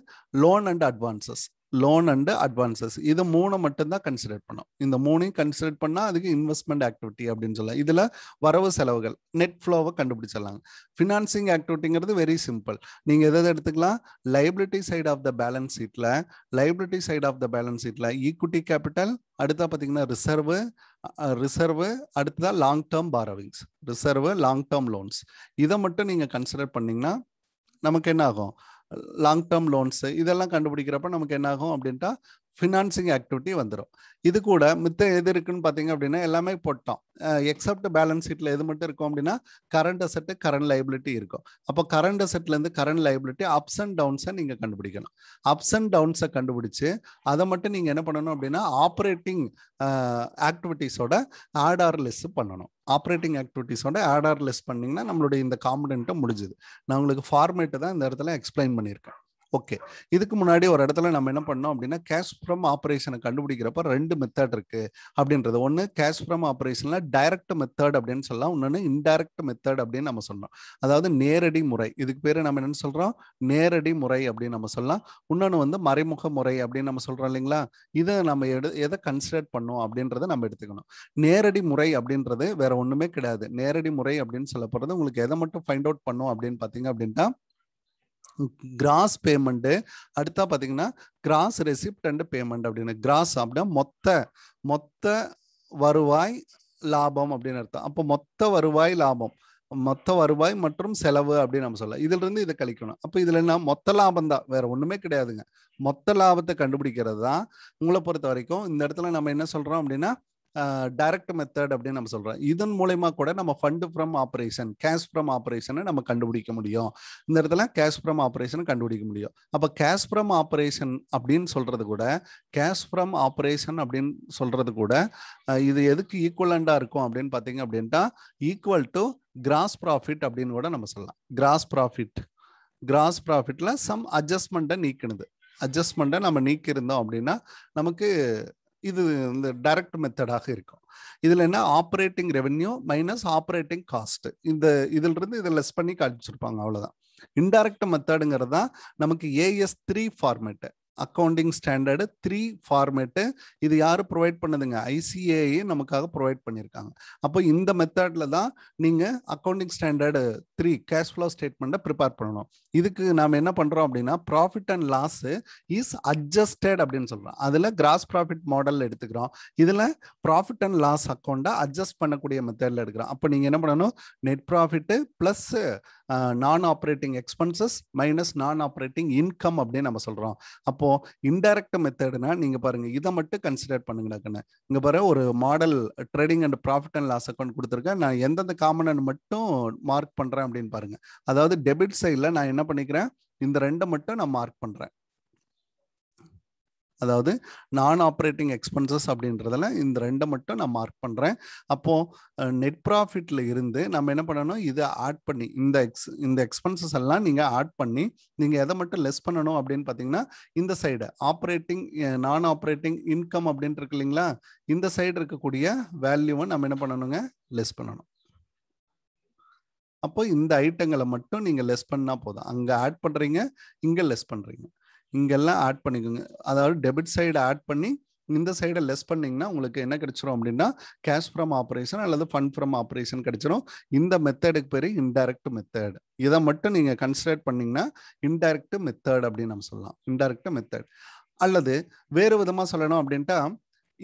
loan and advances. Loan and advances இது மூணு மட்டும்தான் கன்சிடர் பண்ணோம். இந்த மூணையும் கன்சிடர் பண்ணால் அதுக்கு இன்வெஸ்ட்மெண்ட் ஆக்டிவிட்டி அப்படின்னு சொல்லலாம். இதில் வரவு செலவுகள் நெட் ஃப்ளோவை கண்டுபிடிச்சிடலாங்க. ஃபினான்சிங் ஆக்டிவிட்டிங்கிறது வெரி சிம்பிள். நீங்கள் எதாவது எடுத்துக்கலாம், liability side of the balance ஷீட்டில் liability side of the balance ஷீட்டில் ஈக்விட்டி கேபிட்டல், அடுத்தா பார்த்தீங்கன்னா ரிசர்வு ரிசர்வு அடுத்ததான் long term borrowings, reserve, long term loans. இதை மட்டும் நீங்கள் கன்சிடர் பண்ணிங்கன்னா நமக்கு என்ன ஆகும், லாங் டேர்ம் லோன்ஸு இதெல்லாம் கண்டுபிடிக்கிறப்ப நமக்கு என்ன ஆகும் அப்படின்ட்டா ஃபினான்சிங் ஆக்டிவிட்டி வந்துடும். இது கூட மித்த எது இருக்குன்னு பார்த்தீங்க அப்படின்னா எல்லாமே போட்டோம், எக்ஸப்ட் பேலன்ஸ் ஷீட்டில் எது மட்டும் இருக்கும் அப்படின்னா கரண்ட் அசெட்டு, கரண்ட் லைபிலிட்டி இருக்கும். அப்போ கரண்ட் அசெட்லேருந்து கரண்ட் லைபிலிட்டி அப்ஸ் அண்ட் டவுன்ஸை நீங்கள் கண்டுபிடிக்கணும். அப்ஸ் அண்ட் டவுன்ஸை கண்டுபிடிச்சி அதை மட்டும் நீங்கள் என்ன பண்ணணும் அப்படின்னா ஆப்ரேட்டிங் ஆக்டிவிட்டீஸோட ஆட் ஆர் லெஸ் பண்ணணும். ஆப்ரேட்டிங் ஆக்டிவிட்டீஸோட ஆட் ஆர் லெஸ் பண்ணிங்கன்னா நம்மளுடைய இந்த காம்பனெண்ட்டை முடிஞ்சுது. நான் உங்களுக்கு ஃபார்மேட்டு தான் இந்த இடத்துல எக்ஸ்பிளைன் பண்ணியிருக்கேன். ஓகே, இதுக்கு முன்னாடி ஒரு இடத்துல நம்ம என்ன பண்ணோம் அப்படின்னா கேஷ் ஃப்ரம் ஆப்ரேஷனை கண்டுபிடிக்கிறப்ப ரெண்டு மெத்தட் இருக்கு அப்படின்றது. ஒன்று கேஷ் ஃப்ரம் ஆப்ரேஷன்ல டைரக்ட் மெத்தட் அப்படின்னு சொல்லலாம், இன்னொன்று இன்டைரக்ட் மெத்தட் அப்படின்னு நம்ம சொன்னோம். அதாவது நேரடி முறை, இதுக்கு பேர் நம்ம என்னன்னு சொல்றோம், நேரடி முறை அப்படின்னு நம்ம சொல்லலாம். இன்னொன்று வந்து மறைமுக முறை அப்படின்னு நம்ம சொல்றோம் இல்லைங்களா. இதை நம்ம எடு எதை கன்சிடர் பண்ணோம் அப்படின்றத நம்ம எடுத்துக்கணும். நேரடி முறை அப்படின்றது வேற ஒன்றுமே கிடையாது. நேரடி முறை அப்படின்னு சொல்ல போகிறது உங்களுக்கு எதை மட்டும் ஃபைண்ட் அவுட் பண்ணும் அப்படின்னு பார்த்தீங்க அப்படின்ட்டா கிராஸ் பேமெண்ட்டு, அடுத்தா பார்த்தீங்கன்னா கிராஸ் ரெசிப்ட் அண்ட் பேமெண்ட் அப்படின்னு. கிராஸ் அப்படின்னா மொத்த மொத்த வருவாய் லாபம் அப்படின்னு அர்த்தம். அப்போ மொத்த வருவாய் லாபம், மொத்த வருவாய் மற்றும் செலவு அப்படின்னு நம்ம சொல்லலாம். இதுல இருந்து இதை கழிக்கணும். அப்போ இதுல என்ன, மொத்த லாபம் தான், வேற ஒண்ணுமே கிடையாதுங்க. மொத்த லாபத்தை கண்டுபிடிக்கிறது தான் உங்களை பொறுத்த வரைக்கும் இந்த இடத்துல நம்ம என்ன சொல்றோம் அப்படின்னா டைரக்ட் மெத்தட் அப்படின்னு நம்ம சொல்கிறோம். இதன் மூலயமா கூட நம்ம fund from operation, cash from ஆப்ரேஷனை நம்ம கண்டுபிடிக்க முடியும். இந்த இடத்துல கேஷ் ஃப்ரம் ஆப்ரேஷனை கண்டுபிடிக்க முடியும். அப்போ கேஷ் ஃப்ரம் ஆப்ரேஷன் அப்படின்னு சொல்கிறது கூட கேஷ் ஃப்ரம் ஆப்ரேஷன் அப்படின்னு சொல்கிறது கூட இது எதுக்கு ஈக்குவலண்டாக இருக்கும் அப்படின்னு பார்த்தீங்க அப்படின்ட்டா ஈக்குவல் டு கிராஸ் ப்ராஃபிட் அப்படின்னு கூட நம்ம சொல்லலாம். கிராஸ் ப்ராஃபிட், கிராஸ் ப்ராஃபிட்டில் சம் அட்ஜஸ்ட்மெண்ட்டை நீக்கினது. அட்ஜஸ்ட்மெண்ட்டை நம்ம நீக்கியிருந்தோம் அப்படின்னா நமக்கு இது இந்த டைரக்ட் மெத்தடாக இருக்கும். இதில் என்ன, operating revenue minus operating cost, இந்த இதிலிருந்து இதை லெஸ் பண்ணி காமிச்சிருப்பாங்க, அவ்வளோதான். இன்டைரக்ட் மெத்தடுங்கிறது தான் நமக்கு AS three format, accounting standard three format. இது யார் ப்ரொவைட் பண்ணுதுங்க, ஐசிஏஐ நமக்காக ப்ரொவைட் பண்ணியிருக்காங்க. அப்போ இந்த மெத்தடில் தான் நீங்கள் accounting standard three cash flow ஸ்டேட்மெண்ட்டை ப்ரிப்பேர் பண்ணணும். இதுக்கு நாம் என்ன பண்ணுறோம் அப்படின்னா profit and loss is adjusted அப்படின்னு சொல்கிறோம். அதில் கிராஸ் ப்ராஃபிட் மாடல் எடுத்துக்கிறோம், இதில் ப்ராஃபிட் அண்ட் லாஸ் அக்கௌண்ட்டை அட்ஜஸ்ட் பண்ணக்கூடிய மெத்தடில் எடுக்கிறோம். அப்போ நீங்கள் என்ன பண்ணணும், net profit plus non operating expenses minus non operating income அப்படின்னு நம்ம சொல்கிறோம். அப்போ அப்போ இன்டைரக்ட் மெத்தட்னா நீங்க பாருங்க இதை மட்டும் கன்சிடர் பண்ணுங்கடா. இங்க பாரு ஒரு model trading and profit and loss account கொடுத்துருக்கேன். நான் எந்தெந்த காம்பனன்ட் மட்டும் மார்க் பண்றேன் அப்படின்னு பாருங்க. அதாவது டெபிட் சைட்ல நான் என்ன பண்ணிக்கிறேன், இந்த ரெண்டை மட்டும் நான் மார்க் பண்றேன். அதாவது நான் ஆப்ரேட்டிங் எக்ஸ்பென்சஸ் அப்படின்றதுல இந்த ரெண்டை மட்டும் நான் மார்க் பண்ணுறேன். அப்போது நெட் ப்ராஃபிட்டில் இருந்து நம்ம என்ன பண்ணணும், இதை ஆட் பண்ணி இந்த எக்ஸ் இந்த எக்ஸ்பென்சஸ் எல்லாம் நீங்கள் ஆட் பண்ணி நீங்கள் எதை மட்டும் லெஸ் பண்ணணும் அப்படின்னு பார்த்தீங்கன்னா, இந்த side operating non operating income அப்படின்ட்டு இருக்கு இல்லைங்களா, இந்த சைடு இருக்கக்கூடிய வேல்யூவை நம்ம என்ன பண்ணணுங்க, லெஸ் பண்ணணும். அப்போ இந்த ஐட்டங்களை மட்டும் நீங்கள் லெஸ் பண்ணால் போதும். அங்கே ஆட் பண்ணுறீங்க, இங்கே லெஸ் பண்ணுறீங்க, இங்கெல்லாம் ஆட் பண்ணிக்கோங்க. அதாவது டெபிட் சைடு ஆட் பண்ணி இந்த சைடை லெஸ் பண்ணிங்கன்னா உங்களுக்கு என்ன கிடைச்சிரும் அப்படின்னா, கேஷ் ஃப்ரம் ஆப்ரேஷன் அல்லது ஃபண்ட் ஃப்ரம் ஆப்ரேஷன் கிடைச்சிரும். இந்த மெத்தடுக்கு பேர் இன்டைரக்ட் மெத்தட். இதை மட்டும் நீங்கள் கன்சிடர் பண்ணிங்கன்னா இன்டைரக்ட் மெத்தட் அப்படின்னு நம்ம சொல்லலாம். இன்டைரக்ட் மெத்தட் அல்லது வேறு விதமாக சொல்லணும் அப்படின்ட்டா,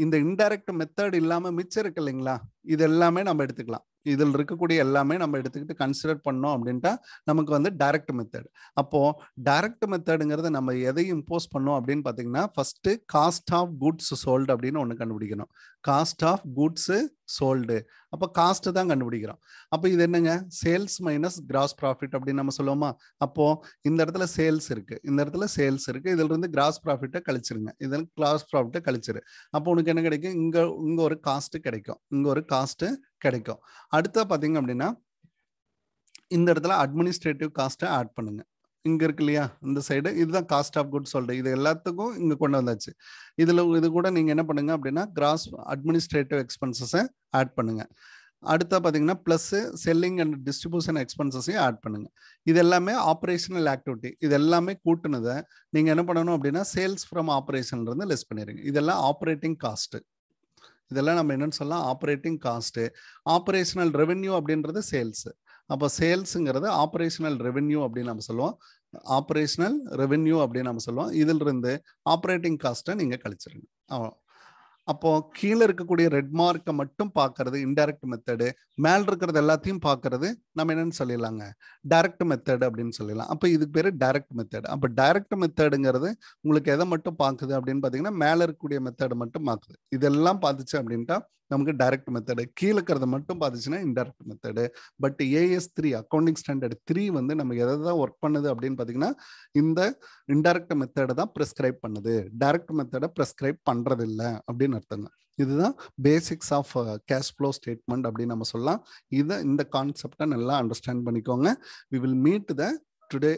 இந்த இன்டைரக்ட் மெத்தட் இல்லாமல் மிச்சம் இருக்கு இல்லைங்களா, இது எல்லாமே நம்ம எடுத்துக்கலாம். இதில் இருக்கக்கூடிய எல்லாமே நம்ம எடுத்துக்கிட்டு கன்சிடர் பண்ணோம் அப்படின்ட்டா நமக்கு வந்து டைரக்ட் மெத்தட். அப்போது டைரக்ட் மெத்தடுங்கிறது நம்ம எதை இம்போஸ் பண்ணோம் அப்படின்னு பார்த்தீங்கன்னா, first cost of goods sold அப்படின்னு ஒன்று கண்டுபிடிக்கணும். காஸ்ட் ஆஃப் குட்ஸு சோல்டு, அப்போ காஸ்ட் தான் கண்டுபிடிக்கிறோம். அப்போ இது என்னங்க, சேல்ஸ் மைனஸ் கிராஸ் ப்ராஃபிட் அப்படின்னு நம்ம சொல்லுவோமா. அப்போது இந்த இடத்துல சேல்ஸ் இருக்குது, இந்த இடத்துல சேல்ஸ் இருக்குது, இதிலிருந்து கிராஸ் ப்ராஃபிட்டை கழிச்சிருங்க, இதில் கிராஸ் ப்ராஃபிட்டை கழிச்சிரு. அப்போ உனக்கு என்ன கிடைக்கும், இங்கே இங்கே ஒரு காஸ்ட்டு கிடைக்கும், இங்கே ஒரு காஸ்ட்டு கிடைக்கும். அடுத்த பார்த்தீங்க அப்படின்னா, இந்த இடத்துல அட்மினிஸ்ட்ரேட்டிவ் காஸ்ட்டை ஆட் பண்ணுங்க. இங்க இருக்கு இல்லையா இந்த சைடு, இதுதான் காஸ்ட் ஆஃப் குட்ஸ் சொல்றேன். இது எல்லாத்துக்கும் இங்க கொண்டு வந்தாச்சு. இதுல இது கூட நீங்க என்ன பண்ணுங்க அப்படின்னா, கிராஸ் அட்மினிஸ்ட்ரேட்டிவ் எக்ஸ்பென்சஸை ஆட் பண்ணுங்க. அடுத்த பார்த்தீங்கன்னா பிளஸ் செல்லிங் அண்ட் டிஸ்ட்ரிபியூஷன் எக்ஸ்பென்சஸையும் ஆட் பண்ணுங்க. இது எல்லாமே ஆப்ரேஷனல் ஆக்டிவிட்டி, இது எல்லாமே கூட்டுனதை நீங்க என்ன பண்ணணும் அப்படின்னா, சேல்ஸ் ஃப்ரம் ஆப்ரேஷன்ல இருந்து லெஸ் பண்ணிடுங்க. இதெல்லாம் ஆப்ரேட்டிங் காஸ்ட், இதெல்லாம் நம்ம என்னன்னு சொல்லலாம், ஆப்ரேட்டிங் காஸ்ட்டு. ஆப்ரேஷனல் ரெவென்யூ அப்படின்றது சேல்ஸு, அப்போ சேல்ஸுங்கிறது ஆப்ரேஷனல் ரெவென்யூ அப்படின்னு நம்ம சொல்லுவோம். ஆப்ரேஷனல் ரெவென்யூ அப்படின்னு நம்ம சொல்லுவோம். இதிலிருந்து ஆப்ரேட்டிங் காஸ்ட்டை நீங்கள் கழிச்சிருங்க. ஆமாம், அப்போது கீழே இருக்கக்கூடிய ரெட் மார்க்கை மட்டும் பார்க்கறது இன்டைரக்ட் மெத்தடு, மேல் இருக்கிறது எல்லாத்தையும் பார்க்கறது நம்ம என்னன்னு சொல்லிடலாங்க, டைரக்ட் மெத்தடு அப்படின்னு சொல்லிடலாம். அப்போ இதுக்கு பேர் டைரக்ட் மெத்தடு. அப்போ டைரக்ட் மெத்தடுங்கிறது உங்களுக்கு எதை மட்டும் பார்க்குது அப்படின்னு பார்த்தீங்கன்னா, மேலே இருக்கக்கூடிய மெத்தடு மட்டும் பார்க்குது. இதெல்லாம் பார்த்துச்சு அப்படின்ட்டா நமக்கு டைரக்ட் மெத்தடு, கீழே இருக்கிறத மட்டும் பார்த்துச்சுன்னா indirect method. But AS three accounting standard three வந்து நம்ம எதை தான் ஒர்க் பண்ணுது அப்படின்னு பார்த்தீங்கன்னா, இந்த இன்டைரக்ட் மெத்தடை தான் ப்ரிஸ்கிரைப் பண்ணுது. டைரக்ட் மெத்தடை ப்ரிஸ்கிரைப் பண்ணுறதில்லை அப்படின்னு அர்த்தங்க. இதுதான் basics of cash flow statement அப்படின்னு நம்ம சொல்லலாம். இதை இந்த கான்செப்டை நல்லா அண்டர்ஸ்டாண்ட் பண்ணிக்கோங்க. We will meet the today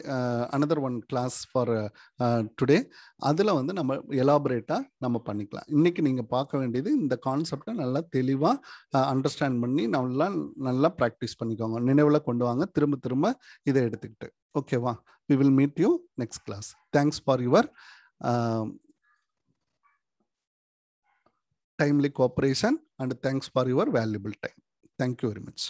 another one class for today. அதில் வந்து நம்ம எலாபரேட்டாக நம்ம பண்ணிக்கலாம். இன்றைக்கி நீங்கள் பார்க்க வேண்டியது இந்த கான்செப்டை நல்லா தெளிவாக அண்டர்ஸ்டாண்ட் பண்ணி நல்லா நல்லா ப்ராக்டிஸ் பண்ணிக்கோங்க. நினைவில் கொண்டு வாங்க, திரும்ப திரும்ப இதை எடுத்துக்கிட்டு. ஓகேவா, we will meet you next class. Thanks for your timely cooperation and thanks for your valuable time. Thank you very much.